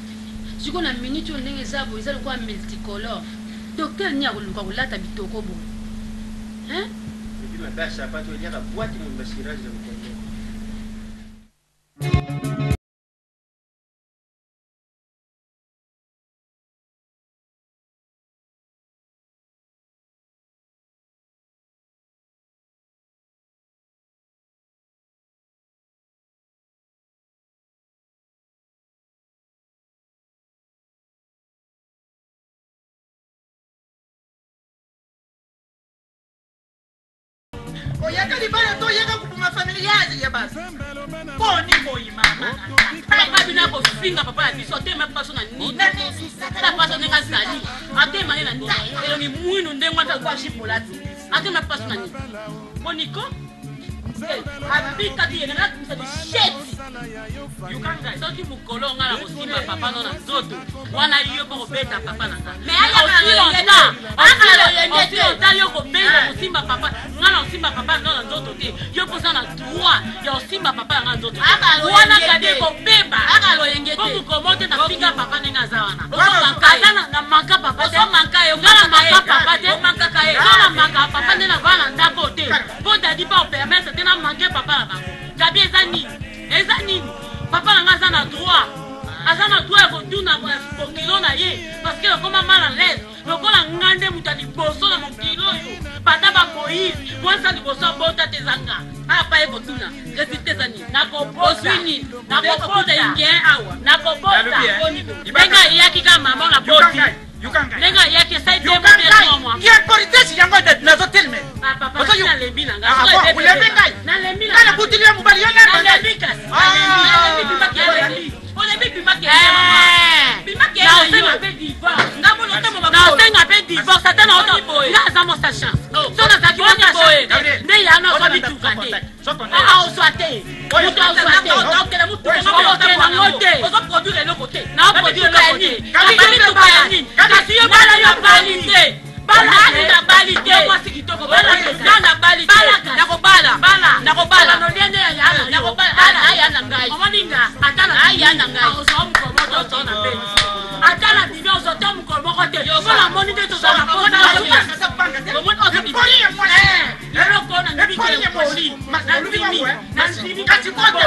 si on a minute on n'engeza vous allez quoi multicolore docteur n'y a pas eu la tabi toko bon hein et puis ma belle ça pas tout il y a la boîte mon bassirage de l'hôtel. Oyaka libana to yaka kupuma familia ya basi. Poni boy mama. Papa bina ko finger papa biso tema paso na ni. Na paso na ngasali. Ate mane na ni. Elo ni muino ndengwa ta kwa shipolati. Ate na paso na ni. Moniko. Habita di na kusa di shit. You can't guys. Don't you mukolonga la kusimba papa no na zoto. Wana hiyo ko beta papa na ta. Me ala na. Yo posa na droit ya osimba papa nga nzoto wana kade ko beba akalo yengete ko komote na pinga papa nga zawana wana kana na manka papa so manka yo ngala manka papa te manka kae ngala manka papa ne na wana ndako te bon dadi pas permettre te na manke papa na bango gabi ezani papa nga zana droit azana droit ko tuna ko pokilo na ye parce que comme maman en l'aise lokola ngande mutali boso na mokilo yo pataba koyi bonsa liboso bota tezanga apa e botuna resitezani nakopota inge awa nakopota benga yaki kama mama boti benga yaki side demo na mwa ki politesse yango na zotelme papa na lembi na ngala na lembi na butilia mbali yona na likas on est bimake divorce atana oto ya zamo sa chance so na zaki na chance ne ya na obi tukate ah oswate oswate dokele mutu ozo produire le côté na produire le côté kabali tukani kasi yo bala yo balite bala na balite kwa sikitoko bala na balite bala na kobala no lene ya na kobala aya na ngai omaninga atana aya na ngai ozo mkomo tona pe atala divorce tom ko mokote la monite to za ko na sa panga te mo to di poli mo le ro ko na bi poli na lu bi na si ka ti ko te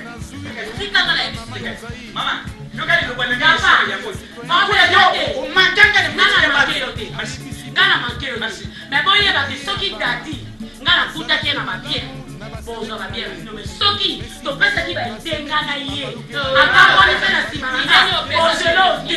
mama lokali lobana ya ko mama yo umatanga ni mama ngana mankero mais bon yeba ki soki dadi ngana kuta ke na mabie bonzo mabie no mais soki to pesa ki ba tenga na ye aka woni pena simanga ozelo ki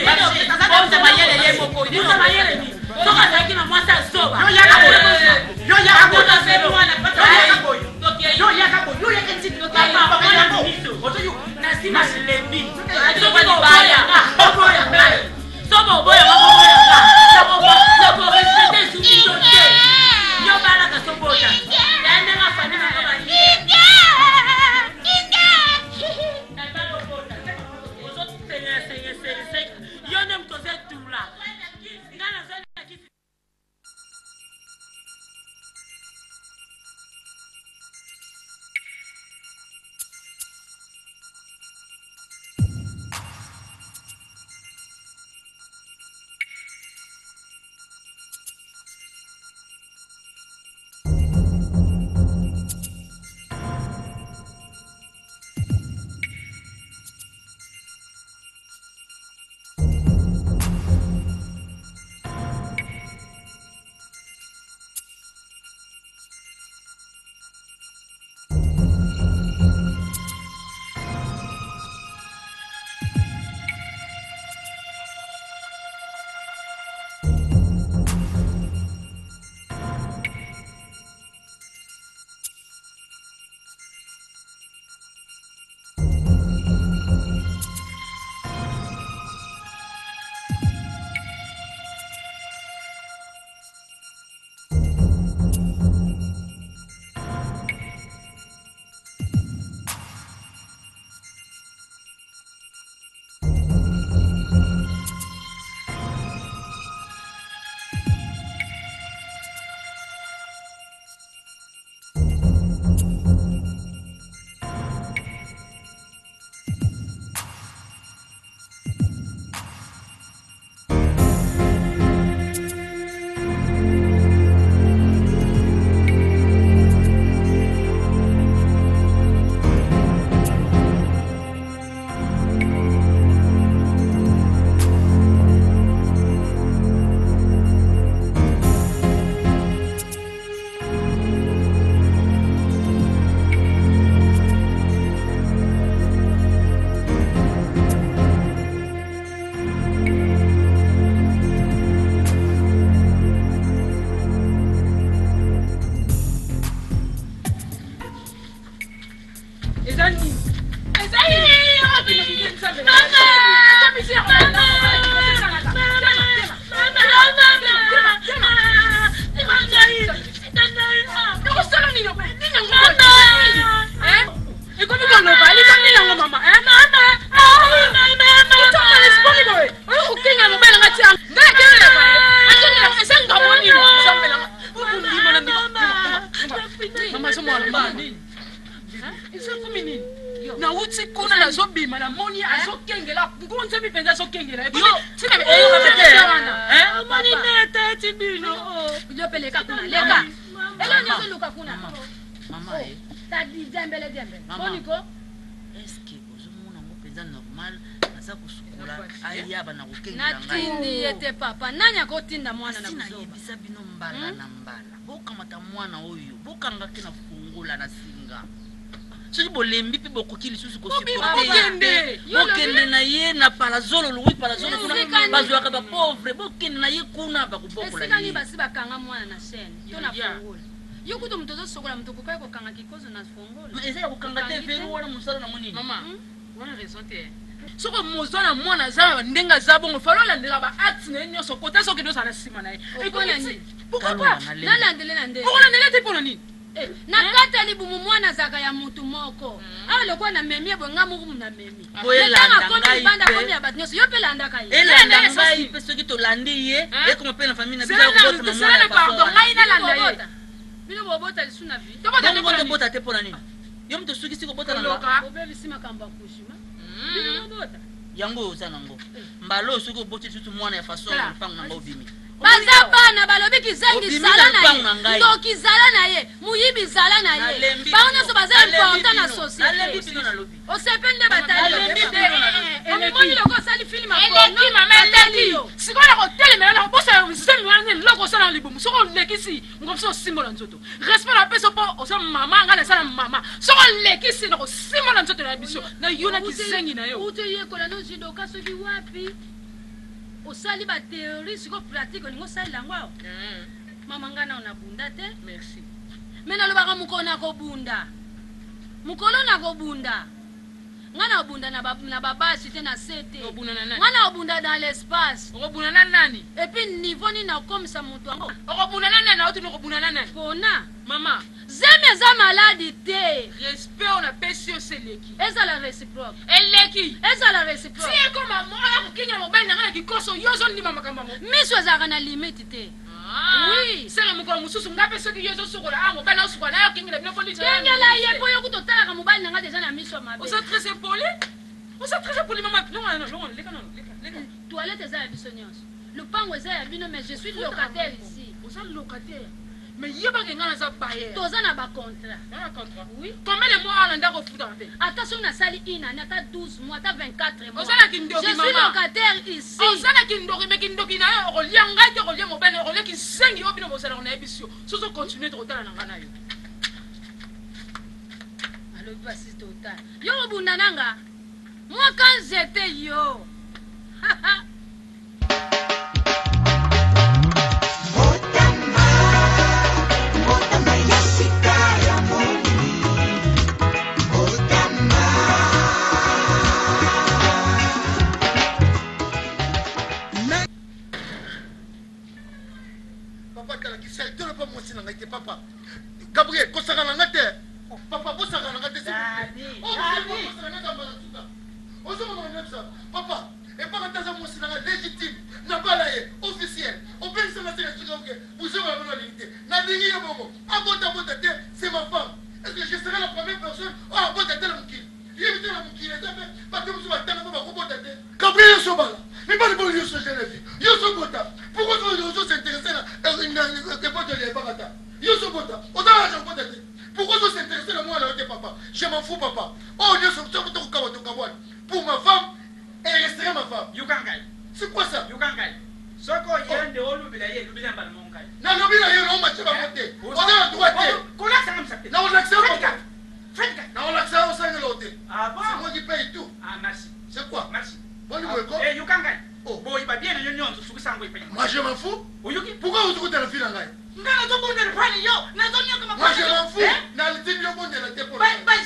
bimana moni azokengela ngonza bipenza azokengela yo tshikame eyo ngapete moni neta tshibilo yo peleka kuna leka ela nyoso luka kuna mama eh tadi dembele dembele moniko est-ce que ozomona ngopenza normal asa kusukola ayaba nakokengela ngai natini yete papa nani akotinda mwana na kuzoba sina bino mbala na mbala bokamata mwana oyo bokanga kina fungola na singa soki bolembi pe bokokili susu ko supporter bokende na ye na palazolo lui palazolo kuna bazwaka ba pauvre bokende na ye kuna ba kubokola esika ni basi bakanga mwana na chaîne to na fongola yo kuto mtoto sokola mtoko kai ko kanga kikozo na fongola eza ko kanga te veru wala musala na monini mama wana resonte soko mozona mwana za ndenga za bongo falola ndela ba acts na nyo sokota sokedo sana sima na ye ikona ni pourquoi na landele pourquoi na lete pona ni nakata libu mwana zaka ya mutu moko ale kwa na memie bonga muku na memie elanga komi banda komi abatnyoso yo pela andaka ye elanga ngai pe soki to landi ye e komo pe na famille na bika ko bota mwana na pardon ngai na landa ye bino bobota lisu na vi to bota te pona nini yo mto soki siko bota na loka obebi sima kamba kushima bino bota yango usana ngo mbalo soko bota lisu mwana ya façon mpango na obimi baza bana balobi kizengi sala na ye to kizala na ye muyibi sala na ye baona so baza important na société o sepende bataille on me montre le gosali film à quoi non maman tadi si quoi la hôtel mais la bosse au système wana le gosala libumu so on lekisi ngomso simola nzoto respect la peso po o so mama ngale sala mama so on lekisi no simola nzoto na biso na yona kizengi na yo uteye kola no jido kaso bi wapi au sali ba théorie sur pratique on ngosali langwa mama ngana ona bunda te merci mena lo baka mukona ko bunda mukolo na ko bunda ngana obunda na babashi te na sete obunda na nani ngana obunda dans l'espace obunda na nani et puis niveau ni na comme ça mutu ngo obunda na nani na otu obunda na nani kona mama zeme za maladi te respect on a pêché c'est l'équipe et ça la réciproque elle l'équipe et ça la réciproque c'est comme maman ala kukinya mobena ngana kikoso yozo ni mama kamba miso za kana limite te oui c'est le moko mususu ngape soki yozo sokola ango bana sokola yo kinga bino fondite kinga la yepo yo kutotala ka mobali nanga déjà na miso mabe on est très impoli on est très impoli mama non leka toilette za bisonyos le pango za ya bino mais je suis locataire ici on est locataire mais il y a pas quelqu'un dans sa paille. Tous en a pas contrat. Un contrat. Oui. Combien de mois on a refusé en fait? Attention, on a sali ina, on a 12 mois, on a 24 mois. On a qui ndori maman. Je suis locataire ici. On a qui ndori mais qui ndoki na yo relier ngai, relier mon ben, relier qui zingi yo bino bosala on a ebisio. Soso continuer trop tard na ngana yo. Alors tu assiste trop tard. Yo obunana nga. Moi quand j'étais yo. Papa, Gabriel, qu'est-ce qu'on a gâté? Papa, qu'est-ce qu'on a gâté? Papa, et par contre, ça m'a légitime, n'a pas la officielle, au pays de la sécurité, vous avez la réalité. N'a pas eu le moment, à votre tête, c'est ma femme. Est-ce que je serai la première personne à votre tête? Il y a eu la mouquille, parce que vous avez tellement de robots de tête. Gabriel, je suis là, mais pas le bon lieu sur le générique. Je suis là, pourquoi vous vous intéressez à la porte de l'Éparata? Pourquoi vous s'intéressez à moi là, papa? Je m'en fous, papa. Oh, Dieu, pour ma femme, elle resterait ma femme. C'est quoi ça? Ce qu'on a de haut, c'est moi qui paye tout. Ah, merci. C'est quoi? Merci. Bon, moi, je m'en fous. Pourquoi vous trouvez la fille là? Je m'en fous.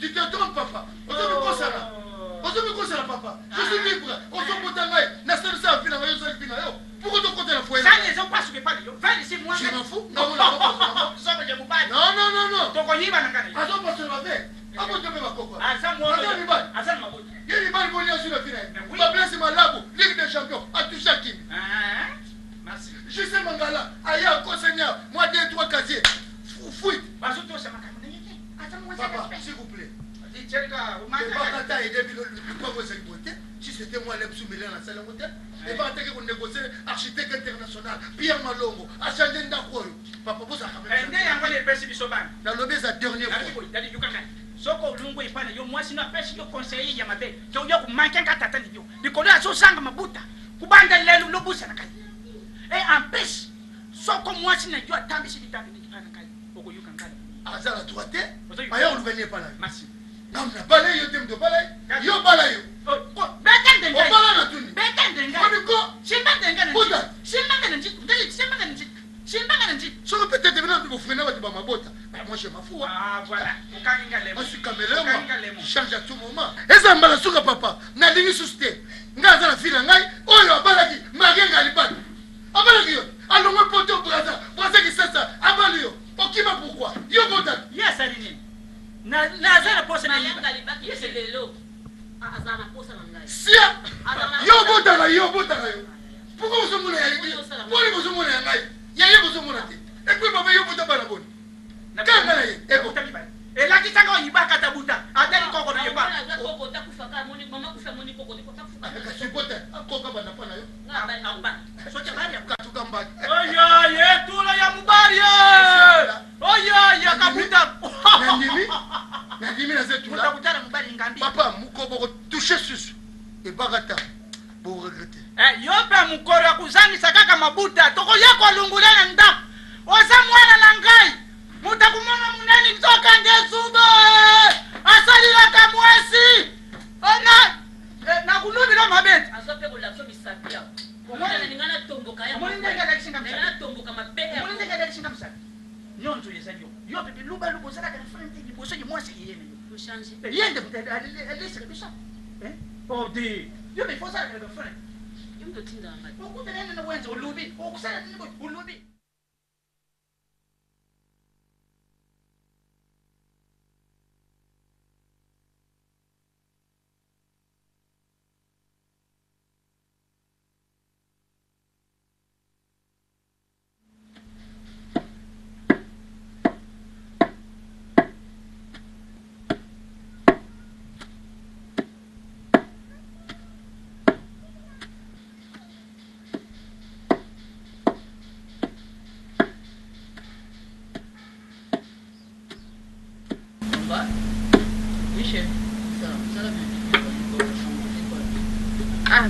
Tu te trompes, papa. Papa. Je suis libre. On pourquoi tu comptes la foyer? Ça ne sont pas ce que pas. Je m'en fous. Non. Ton coin pas la place est malade, Ligue des champions, à tout chacun. Merci. Je sais, Mangala, aïe, conseiller, moi, détruit. s'il vous plaît. Si c'était moi, je suis mêlé dans la salle de l'hôtel. Et pas attaquer pour négocier architecte international. Pierre Malongo, à changer d'Akoyo. Papa, vous avez un peu de dans le baiser, la dernière fois. Soko lungu ifanya yo mwasi na pesi yo conseiller ya mabe yo kumanka kata tani yo nikola so sanga mabuta kubanda lelo lobusa nakali eh ampesi soko mwasi na yo atambisi bitambi nakali oko yo kankali azala droite bayo ulvenye pala merci namna pala yo temdo pala yo pala yo betende ngai pala na tuni betende ngai kodiko simbanda ngai buta simbanda ngai ndeli simbanda ngai simbanda ngai soko betende bina bufuna bati ba mabota. Moi je m'affoue. Ah voilà. Moi je suis caméléon. Je change à tout moment. Et ça m'a souka papa. N'a dit souste. N'a dit la fille à l'aïe. Oh là, balaki. Marie Galibane. Abalaki. Alors moi porte au brasa. Brasa qui s'est ça. Abalio. Ok, ma pourquoi. Yo contact. Yes, Aline. N'a la poste à Galibane. Yes, c'est de l'eau. Azana poste à l'aïe. Si. Yo botala. Yo botala. Pourquoi vous êtes mon aïe? Pourquoi vous êtes mon aïe? Y'a vous êtes mon aïe. Et puis papa, yo botala bonne. Et là, qui t'a gagné, il va à Tabuta. Attends, il comprend pas. Papa, Mutakumama munani mtoka ngezuba asali la kamwesi ona na kunubi na mabeti azope ko lapso bisapia ona ningana tomboka ya ningana tomboka mabeti ona ningana kishinga msaka nyonzo yesanyo yo pepe luba luba sala ka frente ni poso ni mwasi yene yo change yende peut-être aller se reposer hein pour dire yo mais faut ça que le frère yo mtotinda mabeti ukutana na wenzo lubi ukusala ni lubi.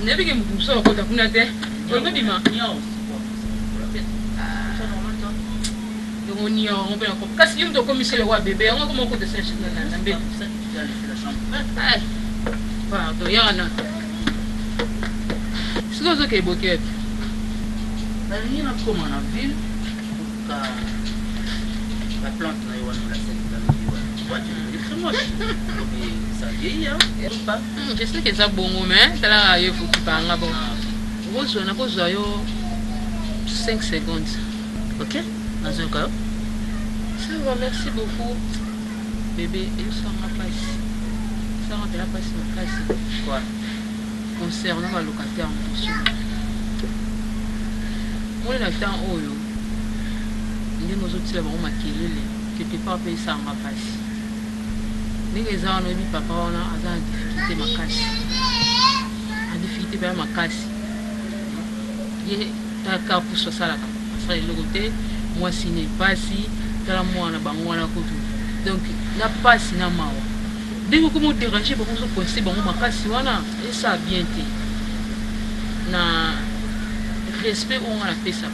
Never came to so good of nothing. Well, maybe my own. The one you open up, because you don't come to what baby, I want to come up with the session and be upset. Wow, Diana. She goes okay, Bouquet. Then you not come on a ville. La plante, I want to what you do. Je sais que c'est un bon moment, c'est là il faut que tu parles. Vous avez besoin de 5 secondes. Ok? Dans un cas. Ça va, merci beaucoup. Bébé, il sort ma place. Ça rentre la place, ma place. Quoi? Concernant ma locataire en dessous. Moi, je suis en haut. Je suis en haut. Je suis en haut. Je suis en haut. Les gens ont dit papa, on a difficulté ma casse. A difficulté par ma casse. Il y a un cas pour ce salaire. Ça est le côté, moi si n'est pas si, tu as moi en bas, moi en côté. Donc, n'a pas si n'a pas. Dès que vous me dérangez, vous vous pensez, bon, ma casse, et ça a bien été. Na respect, on a fait ça.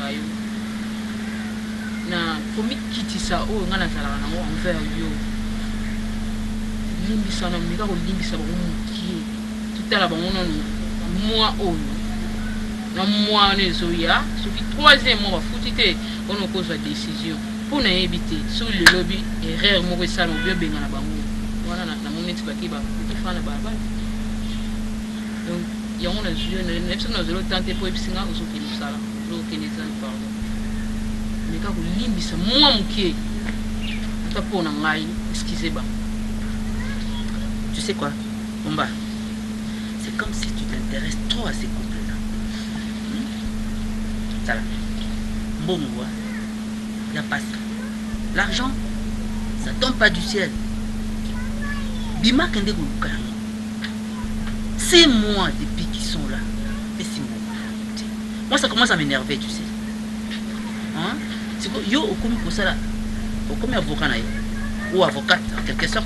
Na promis quitter ça, on a la salaire envers vous. Tout à l'heure, moi, troisième mois, on a posé la décision pour éviter sur le lobby erreur mauvais salon bien bien la banque. Voilà, la monnaie qui va faire la barbe. Donc, il y a un jeune tenter pour épicier au Zoukini Salam, l'Okénézan, pardon. Mais quand vous l'imbissez, moi, mon pied, on tape en maille, excusez-moi. Tu sais quoi, Omba, c'est comme si tu t'intéresses trop à ces couples-là. Ça va. Bon, moi, il n'y a pas ça. L'argent, ça tombe pas du ciel. Bima Kende Goulukang. C'est moi depuis qu'ils sont là. Mais c'est moi. Moi ça commence à m'énerver, tu sais. Hein? C'est que yo au comme pour ça là. Au comme avocat là. Ou avocate en quelque sorte.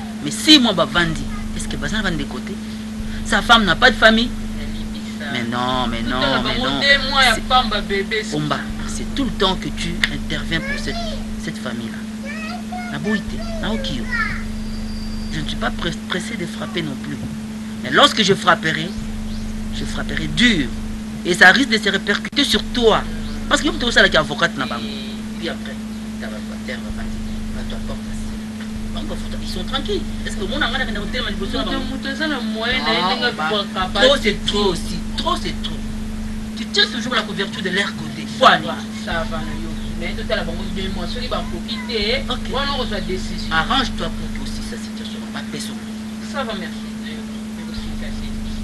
Mais si moi, je vends, est-ce que je vends de côté? Sa femme n'a pas de famille? Mais non, mais non, mais non. C'est tout le temps que tu interviens pour cette famille-là. Je ne suis pas pressé de frapper non plus. Mais lorsque je frapperai dur. Et ça risque de se répercuter sur toi. Parce que tu es un avocat. Puis après, tu vas te battre. Ils sont tranquilles. Est-ce que le monde a un trop, c'est trop aussi. Trop, c'est trop. Tu tiens toujours la couverture de l'air côté. Ça va, mais tout à l'heure, je vais me montrer, profiter. Voilà, on reçoit des décisions. Arrange-toi pour que aussi ça situation ne va pas péter. Ça va, merci.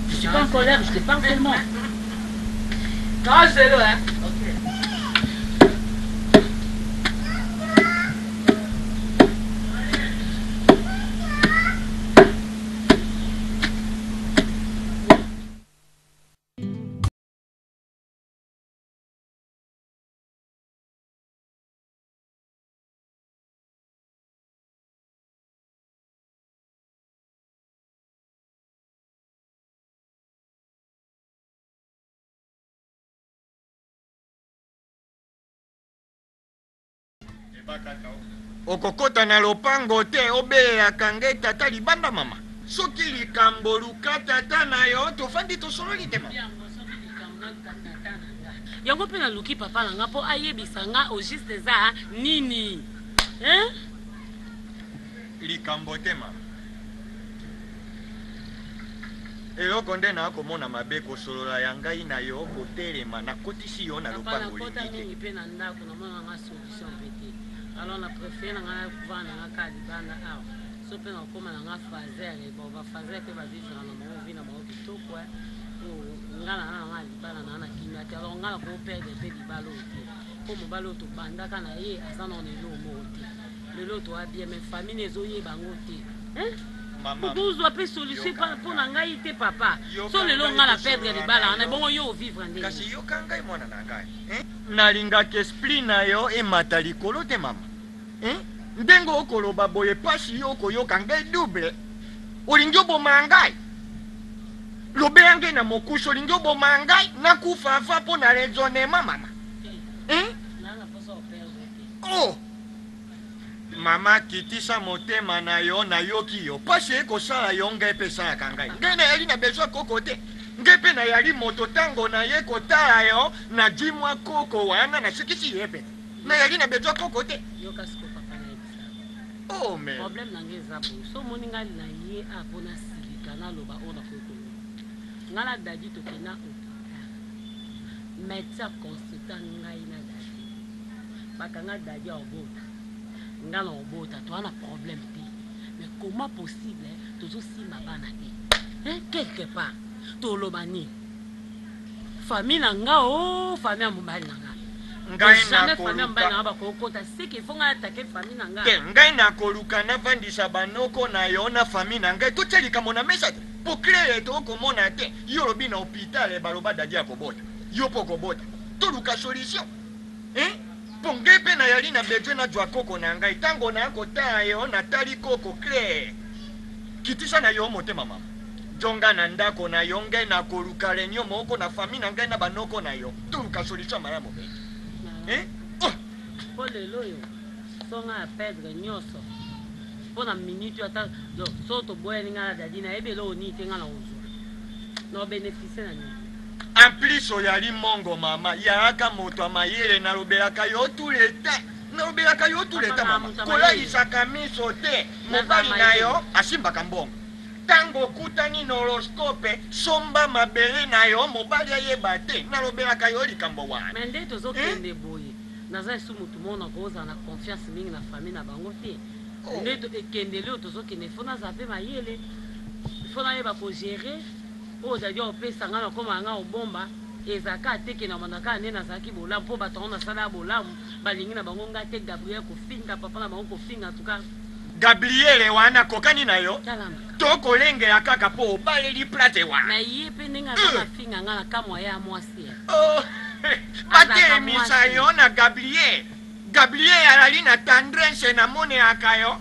Je ne suis pas en colère, je te parle tellement. Non, c'est là, hein. Okokota na lopango te obeya kange tata libanda mama soki likambo luka tata na yo tofandi tosololi te mama yango pe na luki papa na nga po ayebisa nga au juste eza nini hein likambo te mama eloko nde na komona mabe kosolola ya ngai na yo kotelema na kotisi yo na lopango liki pe na ndako na mama nga solution pete. Alors, on préfère la vendre dans la calibane. Sauf que on commence à faire les bons fazer que va vivre dans le vie dans mon hôpital. On a la libane, on a la kimati. Alors, on a la repère des pays ballots. Comme on balot au banda, quand on est à ça, on est lourd. Le lot doit bien, mais famille les oeillets bangotés. Hein? Maman, vous avez solution pour n'engager papa. Sur le long, on a la perdre les balles. On est bon, yo vivre en délire. Kasi yo kanga imona nangai. Nalinga kesplina yo et matali kolo te mama. Ndengo okoloba boye pasi yoko yokangai double. Olingo bomangai. Lobeange na mokuso olingo bomangai nakufa fa pona raisonnement mama. Oh. Mama kitisa motema na yo na yoki yo. Pasi ko sala yonga pesa ya kangai. Ngene elina besoin kokote. Ngepe na yali moto tango na ye kota yo na jimwa koko wana na sikisi yepe. Na yali na besoin koko te. Yo kasko papa na ebisa. Oh mais problème na ngeza bo. So moninga na ye abona silika na loba ona koko. Ngala dadi to kena kota. Metsa consultant ngai na dadi. Bakanga dadi obota. Ngala obota to ana problème te. Mais comment possible toujours si mabana te. Hein quelque part. Tolobani famille nanga o famille mobali nanga ngai na famille mobali nanga bakokota siki fonga attaquer famille nanga te ngai na koluka na vandisa banoko na yona famille nanga toteli kama na message pour créer to komona te yolobi na hôpital e baloba dadia kobota yo pokobota toluka solution ponge pe na yali na besoin na jwa koko na ngai tango na kota yo na tali koko créer kitisa na yo motema mama jonga na ndako na yonge na koluka lenyo moko na famille na ngai na banoko na yo tuluka solution malamu pole loyo songa ya pedre nyoso pona minute ata soto boye ngala dadina ebelo ni tenga na uzwa no benefice na ni en plus oyali mongo mama ya aka moto amayele na lobelaka yo tout le temps Nao bia kayo tuleta mama. Kola isaka misote. Mubali nayo asimba kambong. Tango kutani noroscope somba mabere nayo mubali ayebate. Nao bia kayo likambowa. Mende tozokende boyi. Naza sumu tumona goza na confiance mingi na famille na bangote. Ndeto ekendele tozokende fona zape mayele. Fona yeba ko gérer. O zadio opesa ngana koma ngao bomba. Ezaka teke na manaka nena zaki bola po batona sala bola balingi na bango ngate Gabriel ko finga papa na bango ko finga tuka Gabriel wana kokani nayo toko lenge ya kaka po bale li plate wa na yipe ninga na finga ngala kamwa ya mwasi oh pate misayo na Gabriel Gabriel alali na tendresse na mone akayo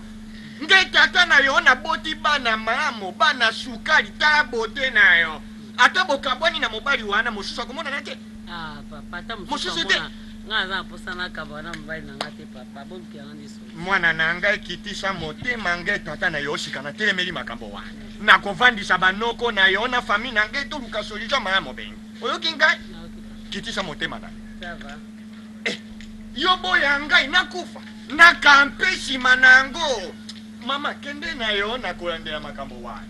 ngeke atana yo na boti bana mamo bana sukali ta bote nayo atabo kabwani na mobali wana mususu akomona nate ah papa ta mususu te ngaza posana kabwana mobali na ngate papa bompi andiso mwana na ngai kitisha motema ngai tata na yoshika na telemeli makambo wana na kovandisha banoko na yona famille na ngai to lukasolija mama bengi oyokinga kitisha motema na sava eh yobo ya ngai nakufa na kampeshi manango mama kende na yona kulandela makambo wana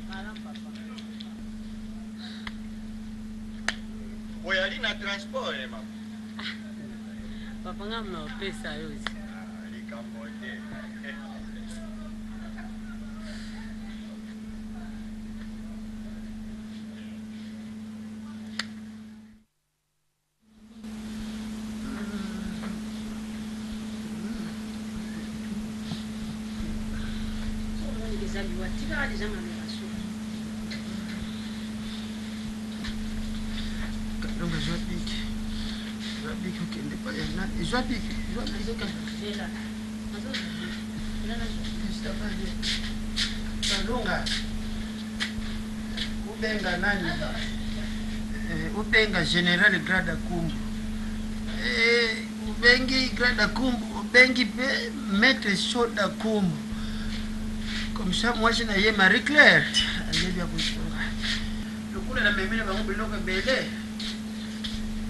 oyali na transport mama. Papa ngamna pesa yozi. Alikambote. Ubenga general grada kumbu ubengi grada kumbu ubengi maître soda kumbu comme ça moi je n'ai Marie Claire elle est bien couchée le coup la mémé va vous bloquer bébé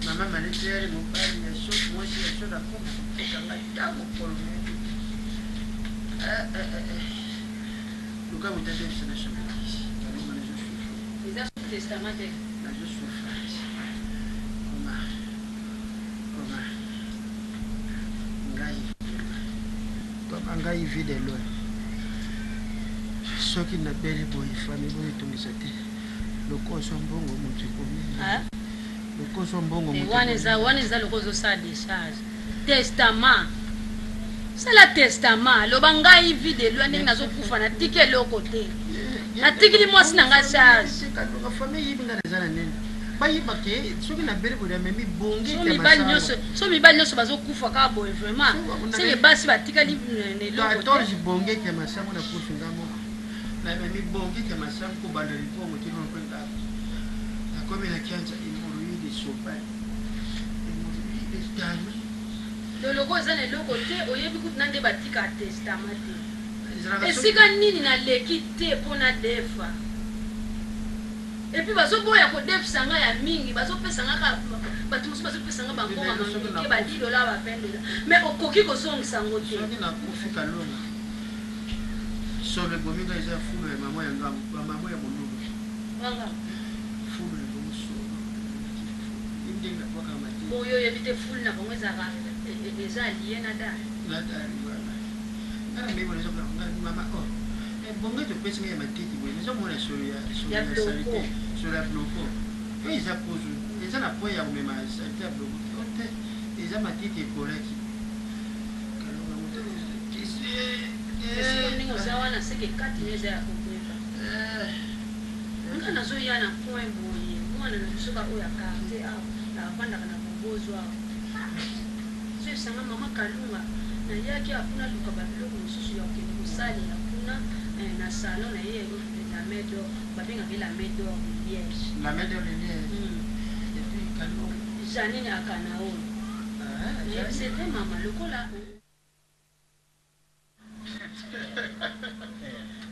maman Marie Claire mon père il est chaud moi je suis soda kumbu et quand là il a mon polo le gars vous t'aide c'est la chambre les actes testamentaires la je souffre Angai vide loin. Ceux qui n'a pas les boys, famille, le cause en bon au monde. Le cause en bon au monde. One is a cause sa décharge. Testament. C'est le testament. Le bangai vide loin n'est pas au coup fanatique et l'autre côté. La tigre de moi, c'est un charge. La famille, il y a des années. Somi Et puis, baso boya ko def sanga ya mingi, baso pe sanga ka batu musu baso pe sanga bango ma ke ba $10 ba $20. Mais okoki ko song sango te. Soki na kufika lona. Sobe bominga isa fume mama ya ngamu, mama ya bonulu. Wanga. Fume ko musu. Indinga kwa kama ti. Boyo yebite full na bongeza ka eza lié na da. Na da riwana. Na mimi wala soka mama ko. Bongo de pèse mais ma tête oui les hommes la solidarité sur la bloco ils apposent les gens n'appellent pas même à cette bloco ils ont ma tête correcte qui c'est on nous avons c'est que 4 minutes à comprendre on a zo yana point boye moi ne suis pas au quartier à la banda kana bongozo c'est ça maman kalunga na yake hakuna luka babilo kususu yake kusali na kuna na salon na yeye na medo babenga bila medo liège la medo liège depuis Kalou Janine akanao ah c'était maman le cola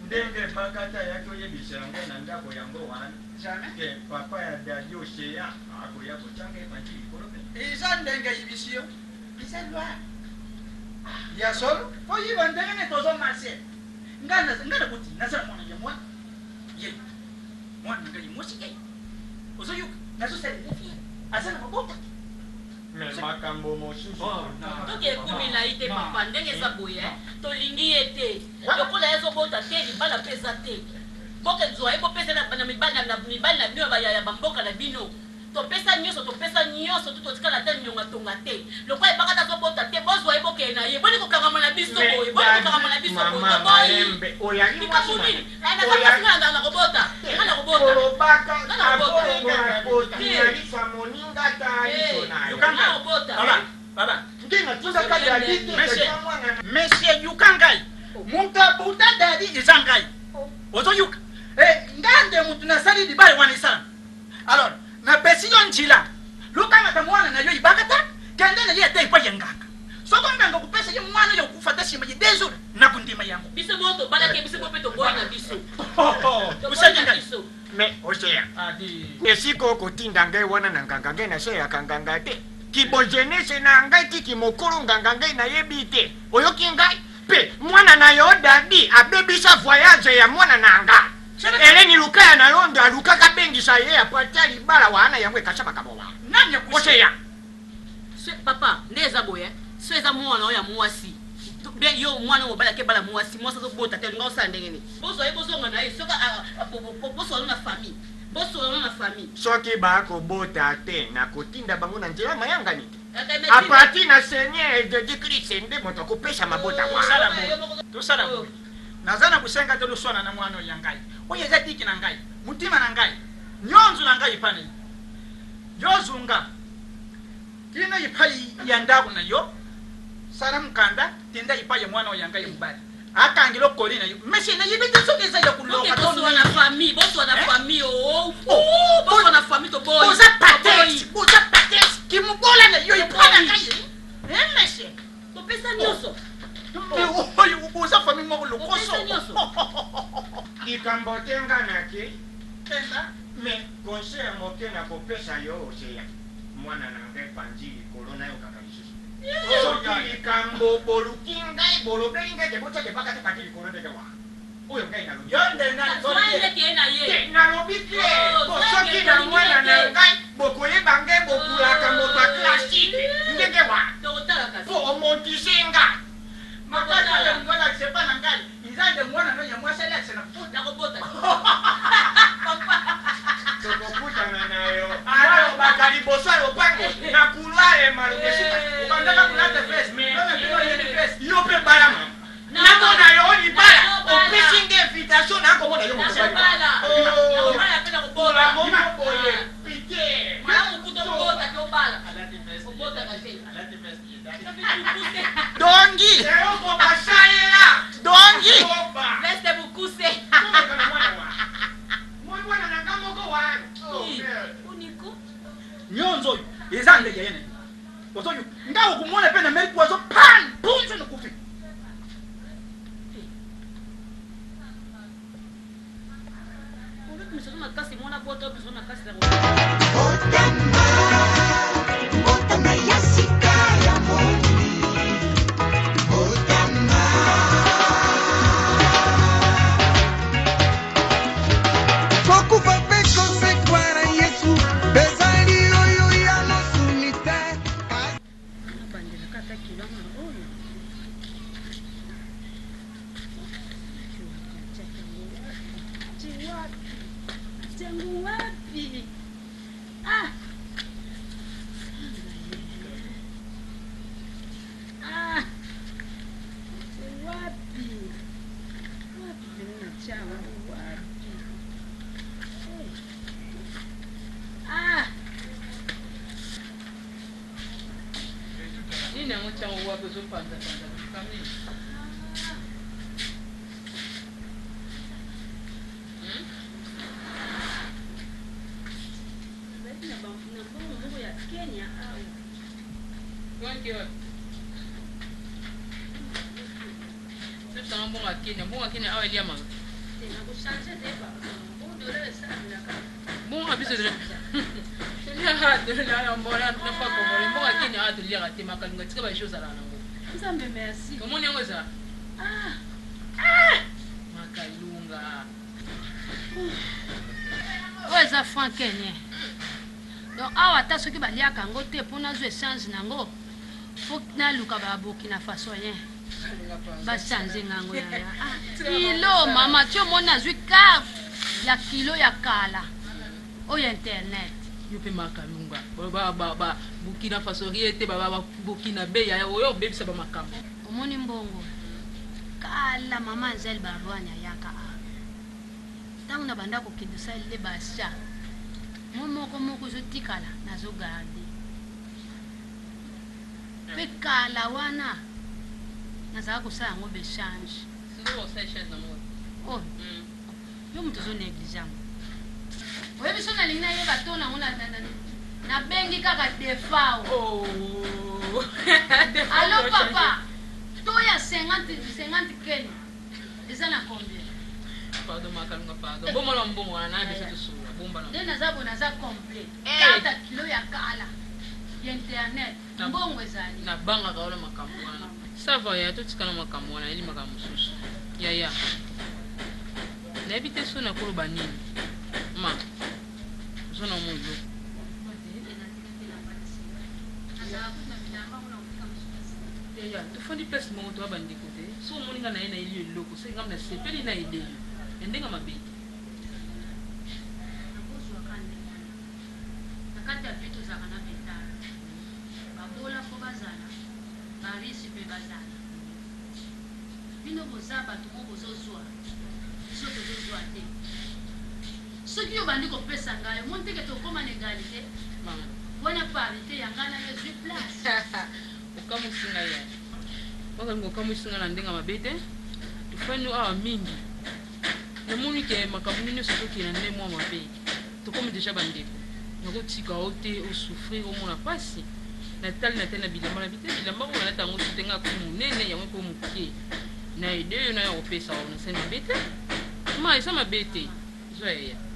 ndenge pakata yako yebisango na ndako yango wana jamais papa ya dadio sheya akoya bochanga epati ikorobe ezandenge ibisio isa lwa Yasol, for you and then it was on my set. Nana, another good thing, that's one of them. One, you want to get you most again. Also, you necessarily as an about it. Macambo motion. Oh, no, okay, Kumila, Papa, and then it's a boy, to Liniete. What could I have about a teddy, but a peasant? Bokenzo, I go peasant and a mibana, no, by a bamboka, and a bino. Topesa nyoso tutotikala te nyongatonga te lokwa ebakata topota te bozwa eboke na ye boni kokangama na biso boye boni kokangama na biso boye boye oyangi mosuni ana kapasinga na robota ana robota robaka ana robota ni alisa moninga ta isona yukanga robota baba ndenga tuza kala dite monsieur yukanga munta buta dadi izanga ozo yuk ngande mutu na sali di bale wanisana alors na pesiyo njila lukanga tamwana na yo ibakata kende na ye te ipa yengaka sokonga ngo kupesa ye mwana yo kufata shima ye dezo na kundima yango biso moto bala ke biso peto boya na biso usanyanga biso me oseya adi esiko kotinda ngai wana na nganga ngai na sheya kanganga te kibojenese na ngai tiki mokuru nganga ngai na yebite oyoki ngai pe mwana na yo dadi abebisa voyage ya mwana na ngai eleni lukaya na yondo alukaka bengi sa ye apatali bala wana yangwe kashaba kabowa nani yakusheya papa ndeza boye sweza mwana oya muwasi be yo mwana obala ke bala muwasi mwana so bota te ngo sa ndengene bozo ebo zonga na isoka bozo na famille bozo na famille soki ba ko bota te na kotinda bango na njela mayanga nite apati na seigneur de Christ ende moto kopesha mabota kwa sala bo to sala bo nazana kusenga te luswana na mwana yangai oye zatiki na ngai mutima na ngai nyonzu na ngai pane yozunga kina ipai yandago na yo saram kanda tenda ipai mwana yangai mbali akangilo kolina mesi na yibite sokeza yakuloka boso na famille boso na famille oh boso na famille to boy boza patete kimugola na yo ipana ngai mesi to pesa nyoso oyo boza famille mo lo koso likambo tenga naki tenda me conseil moke na kopesa yo oseya mwana na ngai panjili kolona yo kakabisusu oyo likambo bolukinga ibolobenga jebote kepaka te panjili kolona yo oyo ngai na lubi yonde na sonde ke na ye na lubi ke bosoki na mwana na ngai bokoye bange bokulaka moto classique ndenge wa totala kasi bo montisinga makala ya mwana sepa na ngai izande mwana no ya mwasa la sana puta robota tokokuta na nayo alo bakali bosalo pango na kulale marubeshika bandaka kulata face me yo pe balama na mona yo ni bala opesinge invitation na ko mona yo bala yo bala pena robota mona boye pite mwana ukuta robota yo bala alati face robota kasi alati face dongi dongi veste bukuse mwana na ngamoko wa uniku nyonzo izande yene otoyu ndawo kumwona pena meli kwazo pan punzo nokufi kuliko msema kasi mwana boto bizona kasi la otama yasika ya moni Nzambe merci. Comment on est ça? Ah! Ah! Makalunga. Ouais, ça Frankenien. Donc, ah, t'as ce qui va dire qu'en goûté pour nous échange n'ango. Faut que nous le cababou qui n'a pas soigné. Bas changer n'ango. Kilo, maman, tu m'en as vu car la kilo ya kala. Oh internet. Yupi makalunga. Baba, Burkina Faso riete, baba Burkina Bay, ya oyo baby ça va makambo. Omoni mbongo. Kala maman zel barwanya yaka. Tangu na banda kokidusa le basha. Moko zotikala nazo garde. Pe kala wana naza kusala ngo be change. Solo se change na mo. Oh. Yo mtozo negligent. Oye biso na lina ye batona ngona na bengi kaka defa. Oh. Allo papa. Toya 50 ken. Eza na combien? Pardon makalunga pardon. Bon mala mbongo na biso to. Naza complet. 4 kilos ya kala. Internet. Mbongo ezali. Na banga kaola makamwana. Ça va ya totikana makamwana eli makamususu. Ya ya. Na bité sona ko ba nini. Ma. Zona moyo. Ya ya. Faut du place mon toi bandi côté. So moninga na ina eli loko. Se ngam na sepeli na ide. Ndenga mabe.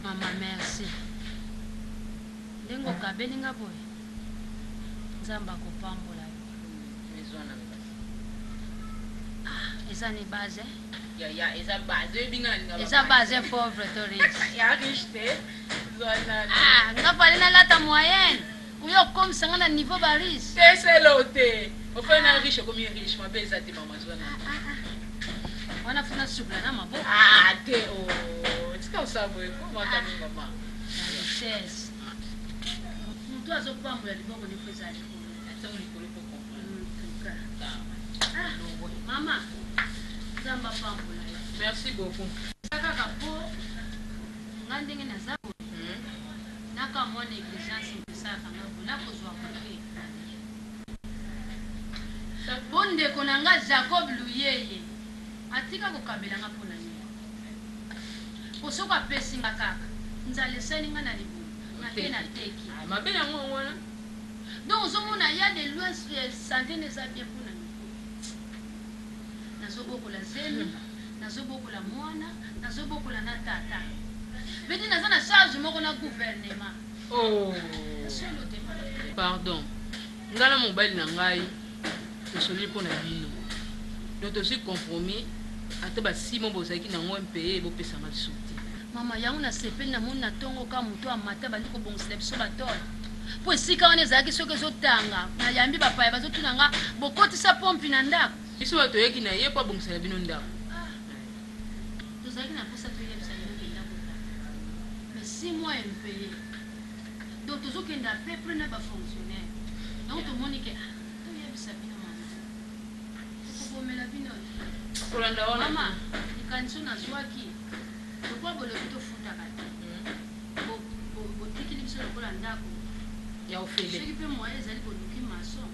Maman, merci. Nengo kabelinga boy. Nzamba kopambola yo. Mezwana mba. Ah, eza ni baze. Ya, eza baze binga linga. Eza baze pauvre touriste. Ya richte. Zwana. Ah, ngapa lena lata moyenne. Uyo comme ça na niveau baris. C'est l'auté. On fait na riche comme riche, ma beza te mama zwana. On a funa subla na mabo. Ah, te oh. Est-ce que ça boy? Comment ta maman? Yes. Mutu azopambula libongo ni kweza likolo. Ata ulikolopo comprendre. Ah, mama. Zamba pambula. Merci beaucoup. Saka kapo ngandenge na zabo. Naka mon négligence saka ngabula kozwa kopi. Sa bonde konanga Jacob Luyeye. Atika kokabela ngapona ni. Posoka pesinga kaka. Nzale seninga na libo. Ma belle amour, voilà. Donc, il y a des lois sur les centaines de sabiens pour nous. Nous avons beaucoup la zèle, nous avons beaucoup la moana, nous avons beaucoup la natata. Mais nous avons la charge de mon gouvernement. Oh, pardon. Nous avons mon bel nangai, c'est celui pour la vie. Donc, je suis compromis à te battre si mon bosaki n'a moins payé pour ça m'a sauté. Maman, il y a un appel dans mon atongo quand on matin va nous bon slip sur la toile. Pour si quand on est à qui se tanga, na yambi papa et bazo tunanga, beaucoup de sa pompe inanda. Ils sont à toi qui n'a pas bon slip inanda. Nous avons pour ça payer ça inanda. Mais 6 mois elle paye. Donc tous ceux qui n'a pas prendre pas fonctionnaire. Donc tout monde qui tu yambi ça inanda. Pour me la bino. Pour la maman, il canson à soi qui pourquoi vous le foutez à la tête? Vous dites qu'il y a un peu de temps. Il y a un peu de temps. Je peux moi, les alliés pour nous qui m'assoient.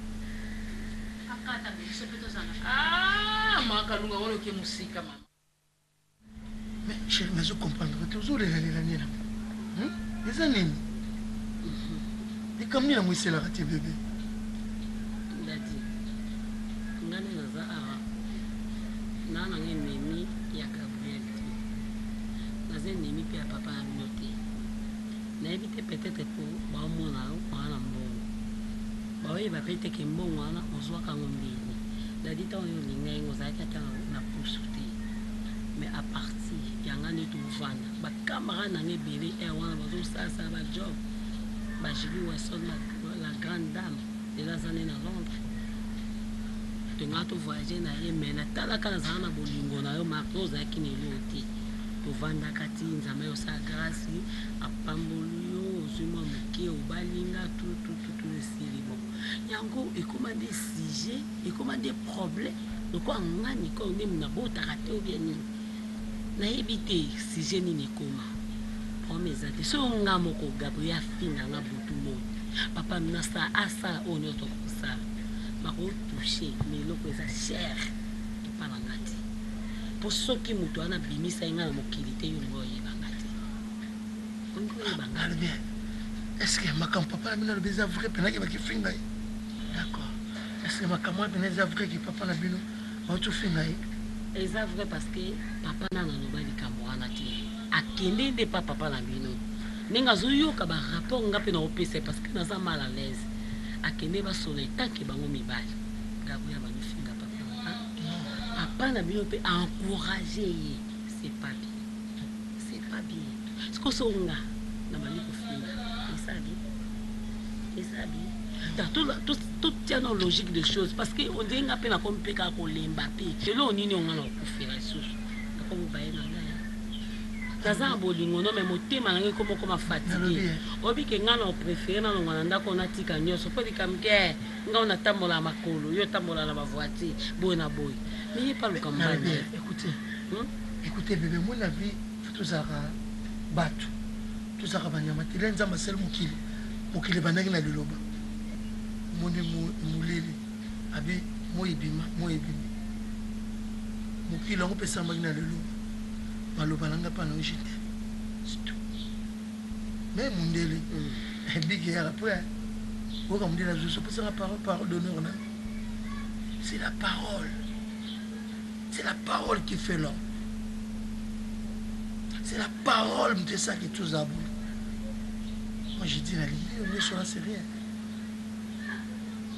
Ah, Makalunga, on est aussi comme ça. Mais je ne comprends pas toujours les années. Les années. Et comme il a moussé la raté bébé. Il a dit. Il a dit. Il a dit. Il a dit. Je n'ai pas de papa à noter. Je n'ai peut-être pas de mon amour. Je n'ai pas de mon amour. Je n'ai pas de mon amour. Dadita huyo lingengo zaidi na kusuti. Me a parti yanga ni tuvana. Ba kamera na ngebele ewana bazo sasa ba job. Ba jili waso la grande dame de la zone na Londres. Tunga tu voyager na yemena tala kana zana bolingo na yo makoza yakini loti. Tuvanda kati nzambe yo sa grâce apamboluyo zuma muke obalinga tout le sirimo. Yango e commande sujet, e commande problème. Donc on a ni ko ni na bota kato bien. Na ebité sujet ni ni koma. Promesa te so ngamoko Gabriel fina na botumo. Papa minasa asa onyoto kusa. Mako touché mais loko esa cher et pas ngati. Pour ceux qui m'ont donné bimisa inga mokilité yo ngoye ngati. Ngoye bangati. Est-ce que ma camp papa mina le beza vrai penaki ba ki finga? D'accord. Est-ce que ma camp moi bena esa vrai ki papa na bino ba tu finga? Esa vrai parce que papa na no ba di kamwana ti. Akende de papa na bino. Ninga zuyo ka ba rapport ngapi na opese parce que na za mal à l'aise. Akende ba soleil tant que bango mibali Gabriel ba nufinga papa na bino pe encourager c'est pas bien ce que songa na mali ko finga et ça bien dans tout tient dans logique des choses parce que on dinga pe na ko mpeka ko lemba pe selon nini on a ko faire sous ko ba yena Kaza bolingo no même motema nangi komo koma fatigué. Obi ke ngana préféré na ngana ndako na tika nyoso poli kamke ngao na tambola makolo yo tambola na bavoati bona boy. Mais pas le combat. Écoutez bébé mon la vie tout ça batu. Tout ça banyama tilenza masel mukili. Mukili banangi na liloba. Moni mulele abi moibima. Mukili ngo pesa mangi na liloba. Malobalanga pano jete. C'est tout. Mais mon délai, big après, vous comme dit la je suppose la parole d'honneur. C'est la parole. C'est la parole qui fait l'homme. C'est la parole de ça qui tout aboule. Moi j'ai dit la ligne, on est sur la série.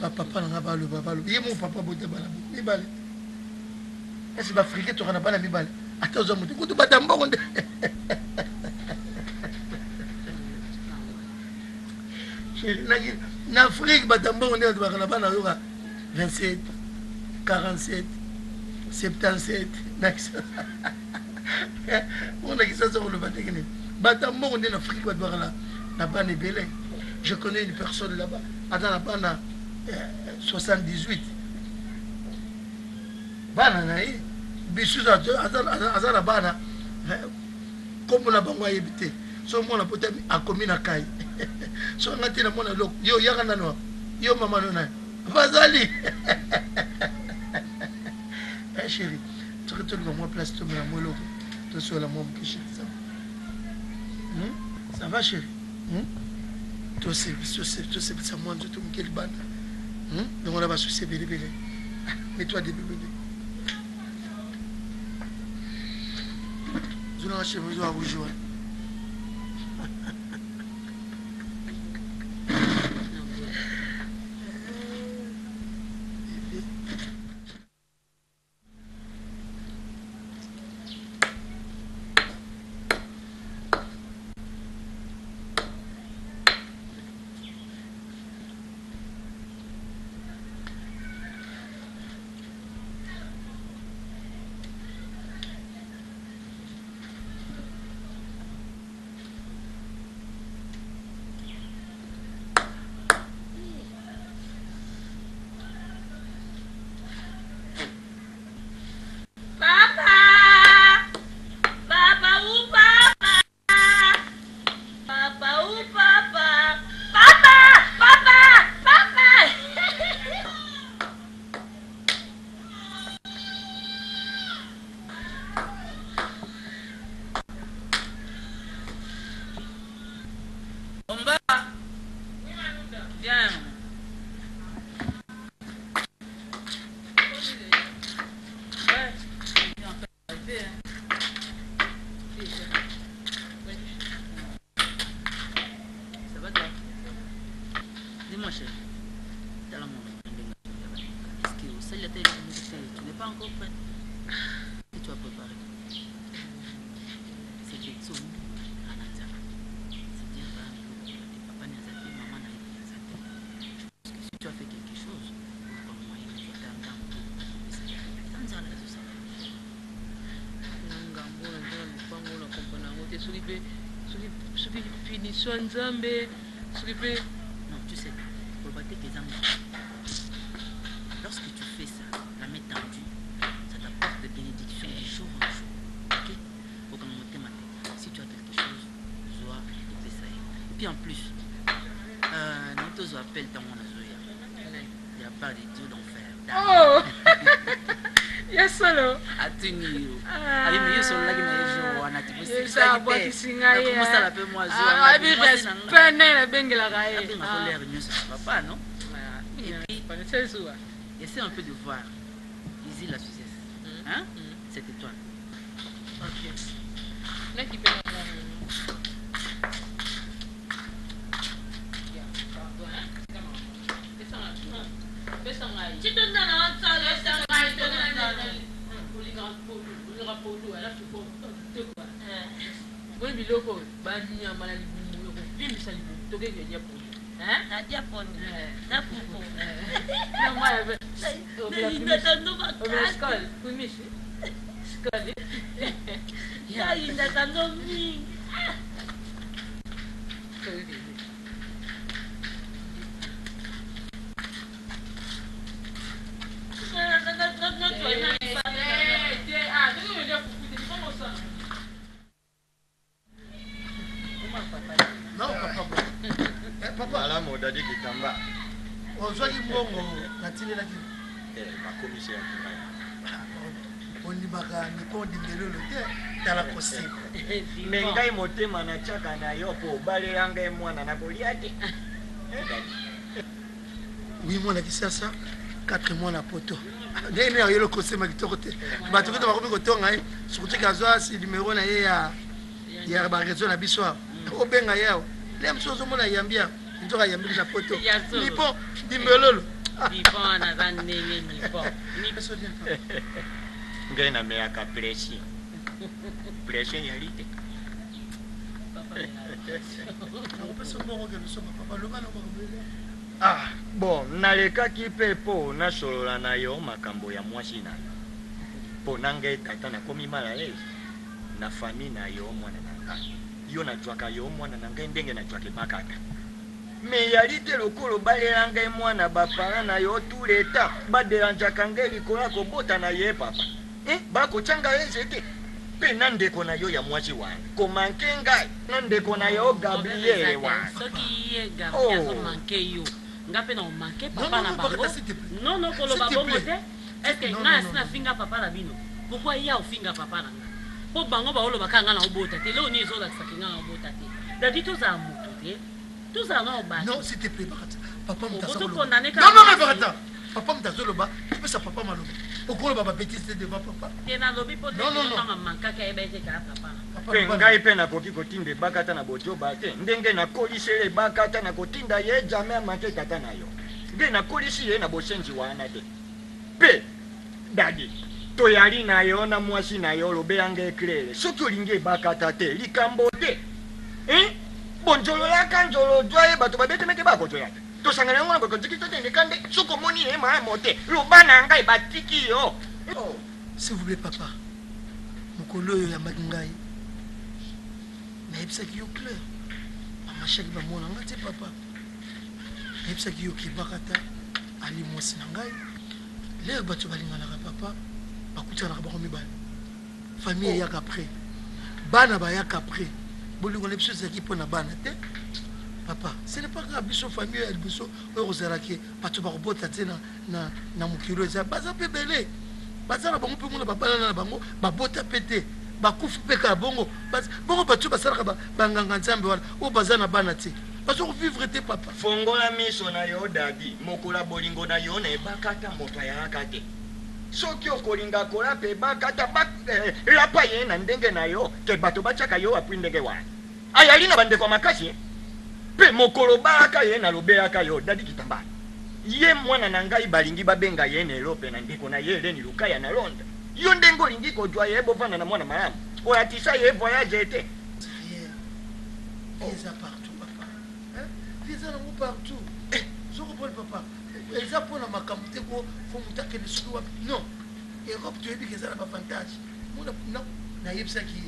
Papa n'a pas le papa. Il est mon papa boté balabou. Il balé. Est-ce que l'Afrique tu n'as pas la balé? Attends, je me dis que tu vas t'embrouiller. En Afrique, tu vas t'embrouiller. Tu vas t'embrouiller. 27, 47, 77, 9. On a dit ça sur le Vatican. Batamboué en Afrique, tu vas t'embrouiller. Là-bas, on est belé. Je connais une personne là-bas. Attends, là-bas, on a 78. Bananaï. Bisous à la bana, comme on a bangoua évité. Son mon a peut-être à commis la caille. Son raté la mona l'eau. Yo yaranano, yo mamanona. Vas-y. Eh chérie, tu retournes dans moi, place, tu me la molo. Tu sois la môme qui chante ça. Ça va chérie? Tu sais, ça moi, tu me quelle banane. Donc on va se bébé. Mets-toi des bébés. Je ne sais pas si vous jouez. Dis-moi, chérie, t'as la moindre. Est-ce que vous savez la télé? encore fait. Et tu as préparé. C'est des sons à la terre. C'est bien là. Papa n'a pas fait, maman n'a pas fait. Parce que si tu as fait quelque chose, on va moyen de faire un gamme. Tant ça, c'est ça. Nangambo, nangambo, nangambo, nangambo. T'es soulibé, soulibé, finition nzambe, soulibé. Non, tu sais, pour battre tes amis. Lorsque tu fais ça, la main tendue, ça t'apporte des bénédictions du jour en jour. Ok? Pour qu'on monte matin. Si tu as quelque chose, Zoa, tu fais ça. Et puis en plus, non, tu as appelé dans mon Zoya. Il n'y a pas de Dieu d'enfer. Oh! Yes, hello! A tenir. A mieux sur la gueule, on a dit que c'est un peu de singaï. Comment ça l'appelle moi, Zoa? Ah, oui, mais c'est pas un peu la raille. Ma colère est mieux sur ce papa, non? Et puis, c'est Zoa. Essaie un peu de voir. Ici la success. Hein? C'était toi. Ok. Là qui peut la voir. Mengai mote manacha kana yopo bale yanga emwana na Goliath. Oui mwana kisasa 4 mois na poto. Nene ya yelo kosema kitorote. Batokoto bakomi kotonga ye surtout kazwa si numéro na ye ya ba réseau na biso. Obenga yao. Lem sozo mona yambia ndoka yambia na poto. Lipo dimelolo. Lipo na zanene lipo. Ni beso bien. Ngai na me akapresi. Pression y a été. Ah bon, naleka qui paye pour na solola na yo makambo ya mwasi na. Ponanga tata na komi mal à l'aise. Na famille na yo mwana na. Yo na twaka yo mwana na ngai ndenge na twaka bakaka. Mais y a été lokolo balelanga e mwana bapara na yo tout le temps. Ba delanja kangeli kola ko bota na ye papa. Eh ba ko changa ezete. Pe nande kona yo ya mwaji wa komanke ngai nande kona yo Gabriel wa soki ye Gabriel so manke yo ngape na manke papa na bango non non kolo babo mote est que na sina finga papa na bino pourquoi ya ofinga papa na nga po bango ba olo bakanga na obota te leo ni zo la sakinga na obota te dadi to za moto te to za na oba non s'il te plaît papa mtazo non non mais attends papa mtazo loba tu peux ça papa maloba. Pourquoi le papa petit c'est devant papa? Non non non. Papa. Ngai pe na koki kotinda bakata na bojo bate. Ndenge na kolisele bakata na kotinda ye jamais manke tata na yo. Ngai na kolisi ye na boshenji wana te. Pe dadi toyali na yo na mwasi na yo lobe yange klele. Soki olinge bakata te likambo te. Eh? Bonjolo la kanjolo joye bato babete mete bakoto ya. To sangana ngona boko tikito te ndekande suko moni e ma moté lobana ngai batiki yo. S'il vous plaît papa. Mukolo yo ya makingai. Na hipsa ki yo clair. Mama shaki ba mona ngate papa. Hipsa ki yo ki bakata ali mosi ngai. Leo bato balinga na papa bakuta na ba mi bana. Famille ya kapre. Bana ba ya kapre. Bolingo le psuza ki pona bana te. Papa, ce n'est pas grave, biso famille elle biso eurozaraki patu barobota tena na mukiloza baza pe belé baza na bango pe mona babala na bango babota pété bakufu pe ka bongo bongo patu basara ka banganga nzambe wala o baza na bana te baso vivre te papa fongola miso na yo dadi mokola bolingo na yo na bakata moto ya akate soki okolinga kola pe bakata bak la paye na ndenge na yo te bato bachaka yo apindenge wa ayali na bande kwa makashi pe mokolo ba aka ye na lobe aka yo dadi kitamba Ye mwana nangai balingi babenga yene lope na ndiko na yele ni lukaya na londa. Yondengo lingiko jwa yebo vana na mwana maramu. Kwa atisa yebo ya jete. Viens à partout, papa. Hein? Viens à l'amour partout. Je reprends papa. Ils apprennent à ma camoufler pour monter que les sous. Non. Europe, tu es bien qu'ils aient un avantage. Moi, non. Naïb, ça qui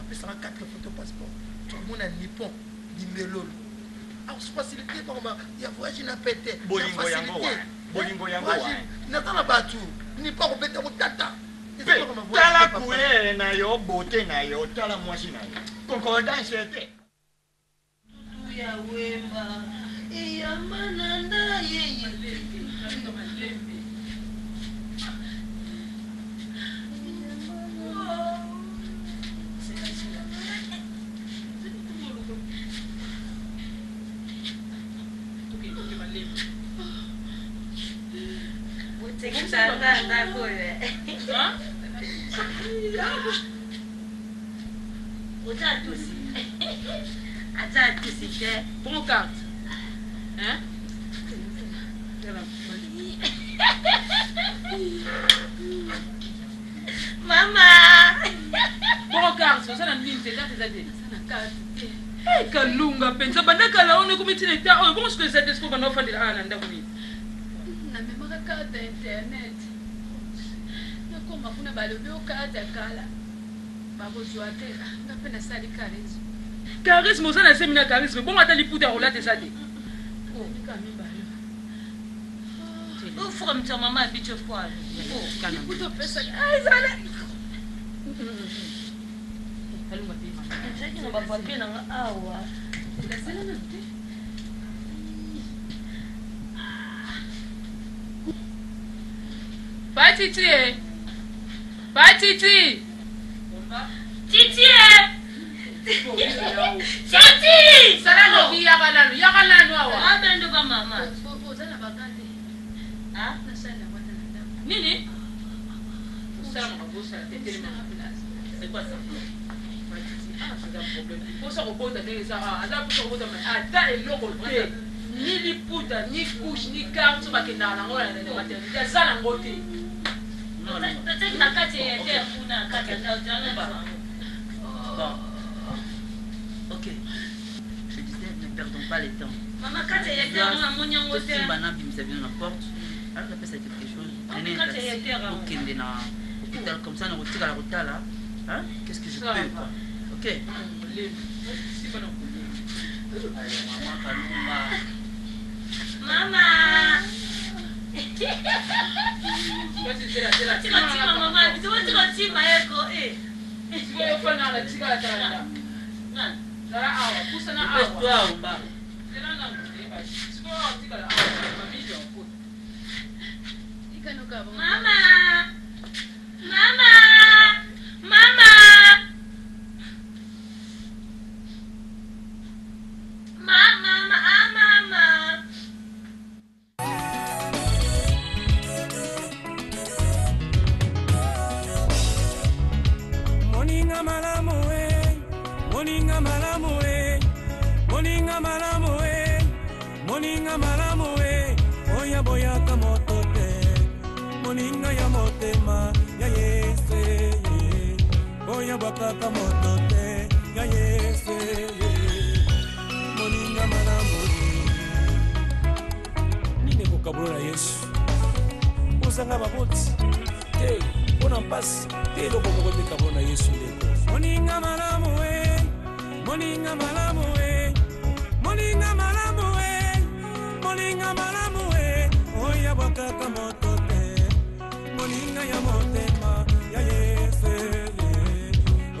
après ça, 4 photos passeport. Tout le monde a Nippon, Nimelolo. Alors, c'est facilité pour moi. Il y a voyage, il y a pété. Bolingo Yango. Bolingo Yango. N'attends la batou. Nippon, on pété au tata. T'as la couleur, naïo, beauté, naïo. T'as la moitié, naïo. Concordance, c'était. Ya wemba e ya manana ye yeleke ndo malembe attends, tu sais, pour mon carte. Hein? Maman! Pour mon carte, ça n'a ni une carte, ça n'a une carte. Eh, Kalunga, Pensa, Banakala, on a commis des tas, on pense que c'est des trucs qu'on a fait de la Nanda. La même carte d'internet. Nous avons fait un carte de Kala. Nous avons fait un carte de Kala. Charisme, on a un séminaire charisme. Bon, on a les poudres, on a des années. Oh, from your mama, bitch of quoi? Oh, quand même. Allô, ma fille. Je sais qu'il ne va pas bien. Ah, ouais. Laissez la note. Pas Titi. Pas Titi. Titi. Chanti! Sarano, Yabalano, Yabalano, Abendo, Mamma, Posana Bagandi. Ah, la salle à Guatemala. Nini? C'est quoi ça? Ah, c'est un problème. Pour ça, on peut donner les arabes. Là, pour ça, on a des locaux. Ni les poutres, ni couches, ni cartes, tout va qu'il y a dans la maternité. Il y a ça dans la beauté. Non, la carte est terre pour la carte est là. Ok. Je disais, ne perdons pas les temps. Maman, quand tu es terre, on a mon yango terre. Si banane, puis nous la porte, alors on appelle ça quelque chose. Quand tu es terre, ok, on est dans l'hôpital comme ça, on retire à la route là. Hein? Qu'est-ce que je peux quoi? Ok. Si pas non plus. Maman, maman. Mama! Mama! Mama! Moninga malamoe, oya boya kamotote. Moninga ya motema, ya yese. Oya baka kamotote, ya yese. Moninga malamoe. Nini kukabula yesu. Usanga maboti, te, ona mpasi, te loko mwote kabona yesu leko. Moninga malamoe, moninga malamoe, moninga malamoe. Moninga malamue, oya baka kamotote. Moninga ya motema, ya yese.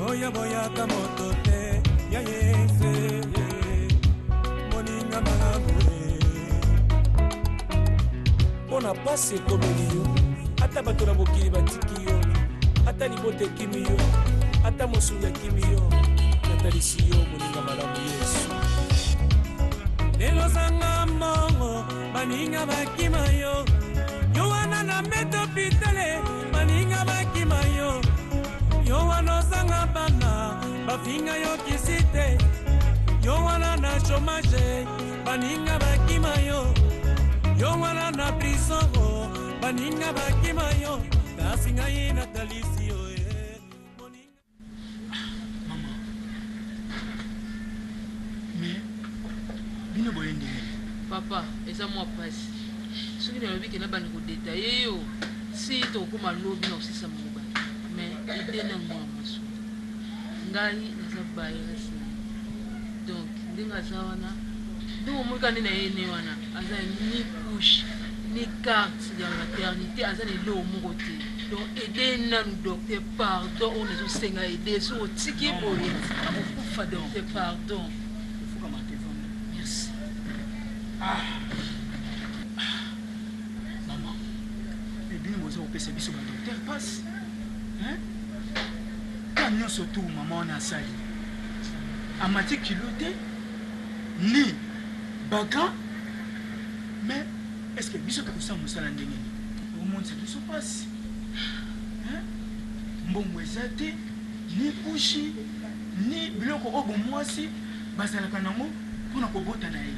Oya boya kamotote, ya yese. Moninga malamue. Bona pasi komeliyo, ata batora mokili batikiyo, ata libote kimiyo, ata mosunya kimiyo, ata lisiyo moninga malamue yesu. Nelo zanga mongo, maninga bakimayo. Yowana na meto pitele, maninga bakimayo. Yowano zanga bana, bafinga yo kisite. Yowana na chomage, maninga bakimayo. yongwana na prisoho baninga bakimayo kasinga ina talisiyo. Mama, mais bino boyende. Papa, esa moi presse. Ce qui n'avait que na bande ko détailler yo. Si to kuma lobi na usisa muba. Mais idée na moi maso. Ngai na sabaye resi. Donc ndinga sawana. Donc moi quand na ene wana, aza ni push, ni carte dans la maternité, aza ni lo mo côté. Donc aider nan docteur pardon, on est au senga aider so tiki boye. Amoku fa docteur pardon. Il faut comment te vendre. Merci. Ah. Nous avons percé sur le docteur passe. Hein? Quand nous sommes tous, maman, on a sali. Amati Kilote, ni Baga, mais est-ce que nous sommes tous en Moussalandé? Au monde, c'est tout ce qui passe. Hein? Bon, Wezate, ni Pouchi, ni Biloko, bon, moi aussi, Bazalakanango, pour nous Kobotanaï.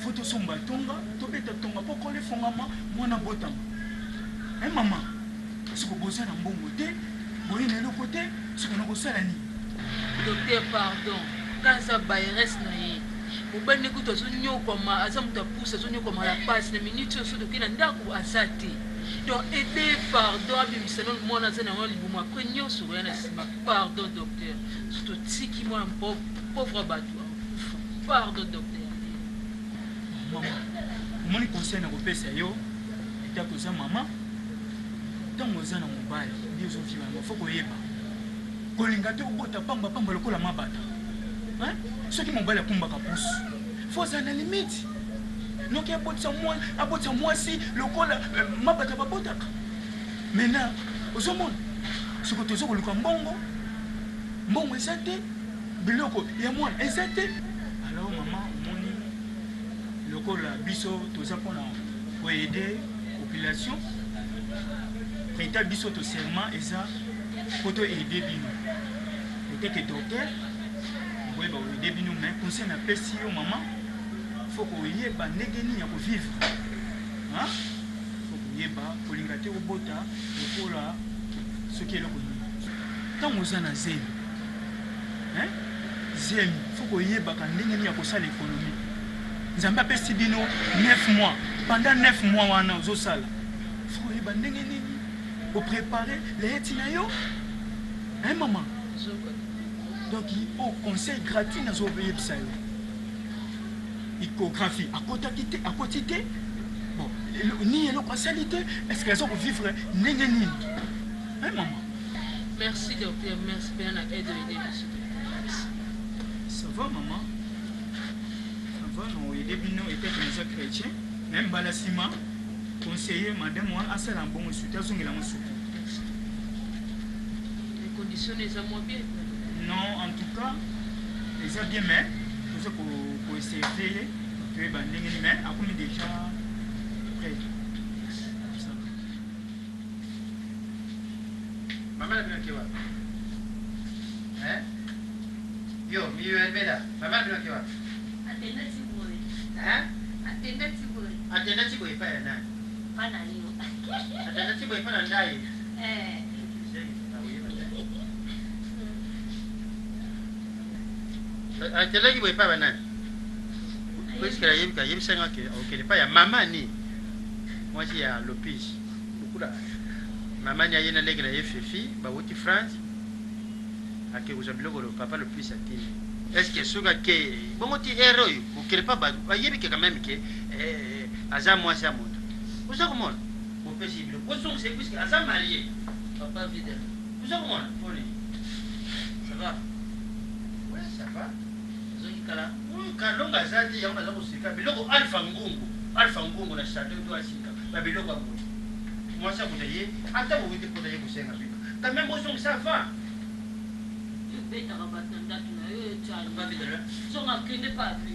Photo son batonga, topeta tonga, pour qu'on les fonde moi, na botanga. Eh maman, si vous avez un bon côté, vous avez un côté, ce que nous avons. Docteur, pardon, quand ça va rester, vous pouvez écouter ce que nous avons à la pousse, ce que nous avons à la passe, les minutes sur le Kina ou à Sati. Donc, aidez, pardon, à me salon, moi, dans un livre, moi, prenons sur rien, pardon, docteur, surtout si qui m'a un pauvre bateau. Pardon, docteur. Maman, mon conseil n'a pas fait et à cause de maman. Tant que vous avez un bail, il faut que vous ayez un bail. Quand vous avez un bail, vous avez un bail. Ceux qui ont un bail, ils ont un bail. Il faut que vous ayez une limite. Donc, il y a un bail sur moi si le col est un bail. Maintenant, vous avez un bail. Ce que vous avez un bail, vous avez un bail. Il y a un bail. Alors, maman, le col est biso, tout ça pour aider la population. L'état biso to serment et ça pour aider bino peut-être que docteur vous aider bino mais conseil na pesi yo maman faut qu'on y ait ba negeni ya ko vivre hein faut qu'on y ait ba polingate au bota pour là ce qui est le tant vous en azem hein zem faut qu'on y ait ba kanengeni ya ko sala l'économie nzamba pesi bino 9 mois pendant 9 mois wana zo sala faut qu'on y ait ba negeni pour préparer les étinaïos. Hein, maman? Donc, il y a un conseil gratuit dans les obéis. Icographie, à quotité, bon, ni à l'occasionalité, est-ce qu'elles ont vivre nénénine? Hein, maman? Merci, docteur, merci bien à l'aide de l'aider. Ça va, maman? Ça va, non, les débinons étaient des chrétiens, même Balassima. Conseiller madame moi à celle en bon soutien il a mon soutien les conditions les a moins bien non en tout cas les a bien mais nous pour essayer tu es bandé mais à combien déjà prêt maman a bien qui va hein yo mieux elle met là maman a bien qui va attendez si vous voulez hein attendez si vous voulez attendez si vous voulez pas là. Pas la nuit. Attends, tu ne peux pas la nuit. Attends, tu ne peux pas la nuit. Parce que la nuit, c'est qu'il n'y a maman ni. Moi, j'ai à l'opige. Maman ni a une lègue la FFI, Bawouti France. À que vous avez le papa le plus attiré. Est-ce que ce gars qui est bon, tu es héros, ou qu'il n'est pas battu, il y a quand même que Azam, moi, c'est à moi. Vous savez comment? Vous pouvez suivre. Vous savez c'est puisque à ça marié. Papa Vidal. Vous savez comment? Ça va? Oui, ça va. Vous avez dit que là? Oui, quand l'on a dit, on a dit que l'on a Alpha Ngongo. Alpha Ngongo, on a château de Asika. Mais l'on a dit. Moi, ça vous avez. Attends, vous avez pour vous savez. Quand même, vous savez ça va. Je vais te rabattre dans la tête. Tu as le bas Vidal. Ils ont appris de pas appeler.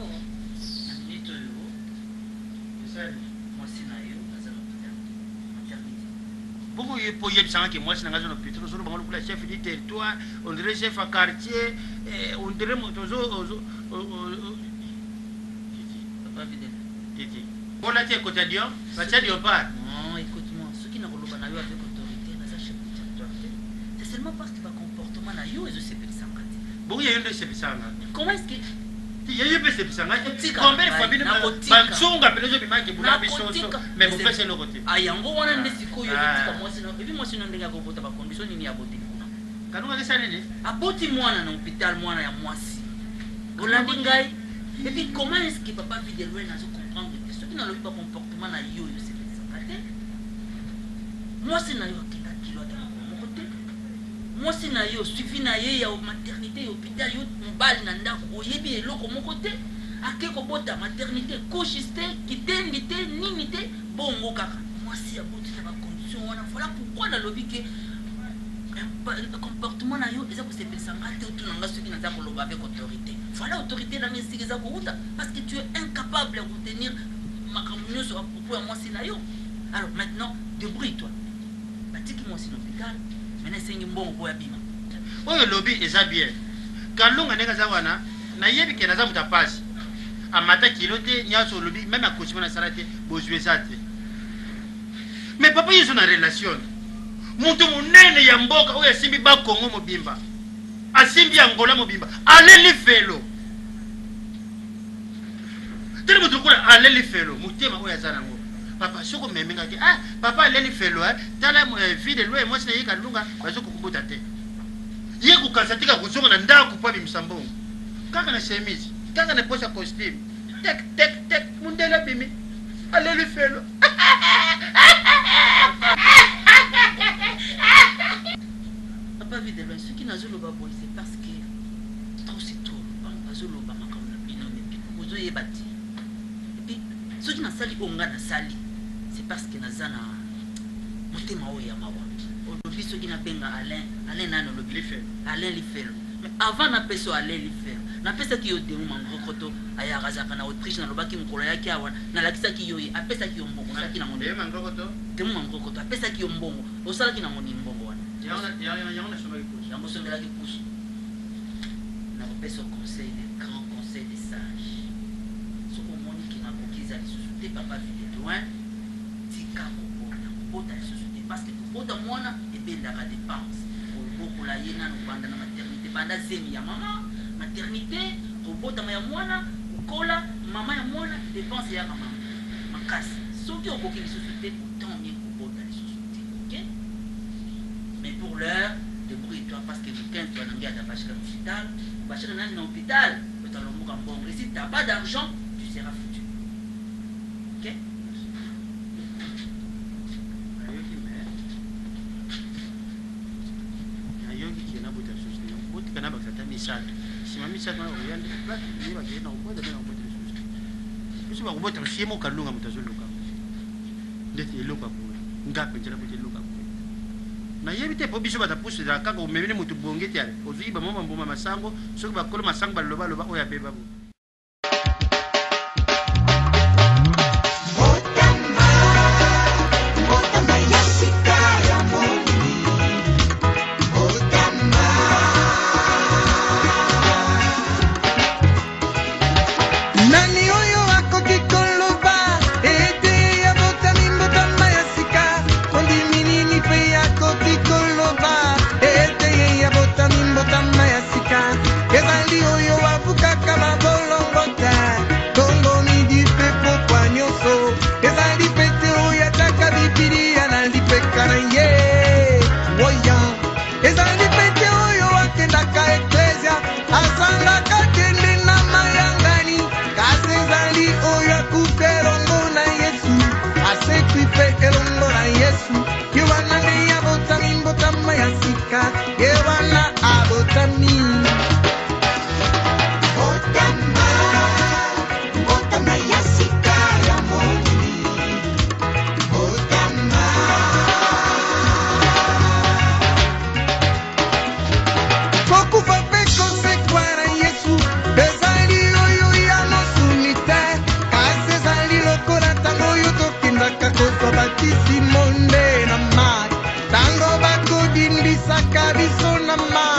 Oh. C'est ça. Beaucoup de gens qui ont été en hôpital, on dirait chef du territoire, on dirait chef à quartier, on dirait. Kiki. On a été côté Dion, ça tient Dion pas. Non, écoute-moi, ceux qui n'ont pas eu avec autorité, n'a jamais autorité. C'est seulement parce que va comportement là, yo et je sais pas ça. Bon, il y a une de ces ça. Comment est-ce que il y a eu des ça? Combien de familles sont appelées au bimaki pour la mission, mais vous faites le côté. Ah, yango wana ndesiko yo tika moi sinon, et puis moi sinon ndinga ko bota ba condition ni ya boti. Quand on a ça né? A boti mwana na hôpital mwana ya mwasi. Olandi ngai. Et puis comment est-ce que papa vit de loin n'a comprendre que ceux qui n'ont pas comportement na yo c'est pas ça. Moi c'est na yo qui ta kilo ta mon côté. Moi c'est na yo suivi na ye ya maternité hôpital yo mbali na ndako oyebi eloko mon côté. Ake ko bota maternité cochiste qui t'indité nimité bongo kaka. Moi c'est a boti ça va condition wana voilà pourquoi na lobi que le comportement n'a yo ezako c'est pensangate ou tout nanga ceux qui n'ont pas loba avec autorité. Voilà autorité la musique Zakuta parce que tu es incapable de retenir ma communion sur propos à moi Sinayo. Alors maintenant débrouille-toi. Bati qui moi c'est l'hôpital. Maintenant c'est un bon bois bima. Oh lobby est ça bien. Quand l'on a négocié wana na yebi que naza mutapasi. Amata kilote nya sur lobby même à coachement na salate bozwe zate. Mais papa ils ont une relation. Monte mon nene ya mboka oya simbi ba Congo mobimba. Asimbi Angola mobimba. Allez les vélos. Allez les vélos. Moutema oya zanango. Papa soko meminga ki ah papa allez les vélos hein. Tala vie de loi moi c'est kalunga bazoko kubuta te. Ye kukasatika kuzonga na ndako pa bimsambongo. Kaka na chemise, kaka na posa costume. Tek tek tek mundela bimi. Allez les vélos. Papa vit de loin, ceux qui n'ont pas le baboy, c'est parce que trop c'est trop. On passe le bama comme le binôme, et puis vous avez bâti. Et puis ceux qui n'ont sali, on gagne sali. C'est parce que Nazana monté Mao et Amawa. Aujourd'hui, ceux qui n'ont pas Alain, Alain n'a le bliffer, Alain l'iffer. Mais avant, n'a pas ce Alain l'iffer. N'a pas ce qui est de nous, mon gros coteau, à Yarazaka, en Autriche, dans le bac qui me croyait qui a ouan, dans la kisa qui yoye, à Pesa qui ombo, on a qui n'a mon gros coteau, de mon gros coteau, à Pesa qui ombo, au sala qui n'a mon imbo. Il y a un chemin qui pousse. On a repéré son conseil, le grand conseil des sages. Ce moment qui n'a pas qu'ils aient sauté, papa vit de loin. Tika Kobo, n'a pas sauté. Parce que le pot de moi, et bien la dépense. Pour la yéna, nous pendant la maternité, pendant zemi à maman, maternité, robot à ma moana, ou cola, maman à moana, dépense à maman. Ma casse. Sauf qu'il y a beaucoup de sauté, autant mieux pour le pot d'aller sauter. Ok? Mais pour l'heure, débrouille-toi parce que quelqu'un doit aller à l'hôpital. Si tu n'as pas d'argent, tu seras foutu. Ok? Na yebite po biso bata pousse za kaka omemene mutu bongete ale ozuyi ba mama mboma masango soki ba koloma masango ba loba loba oya beba bo Monday na mat tango bako din bisaka biso na mat.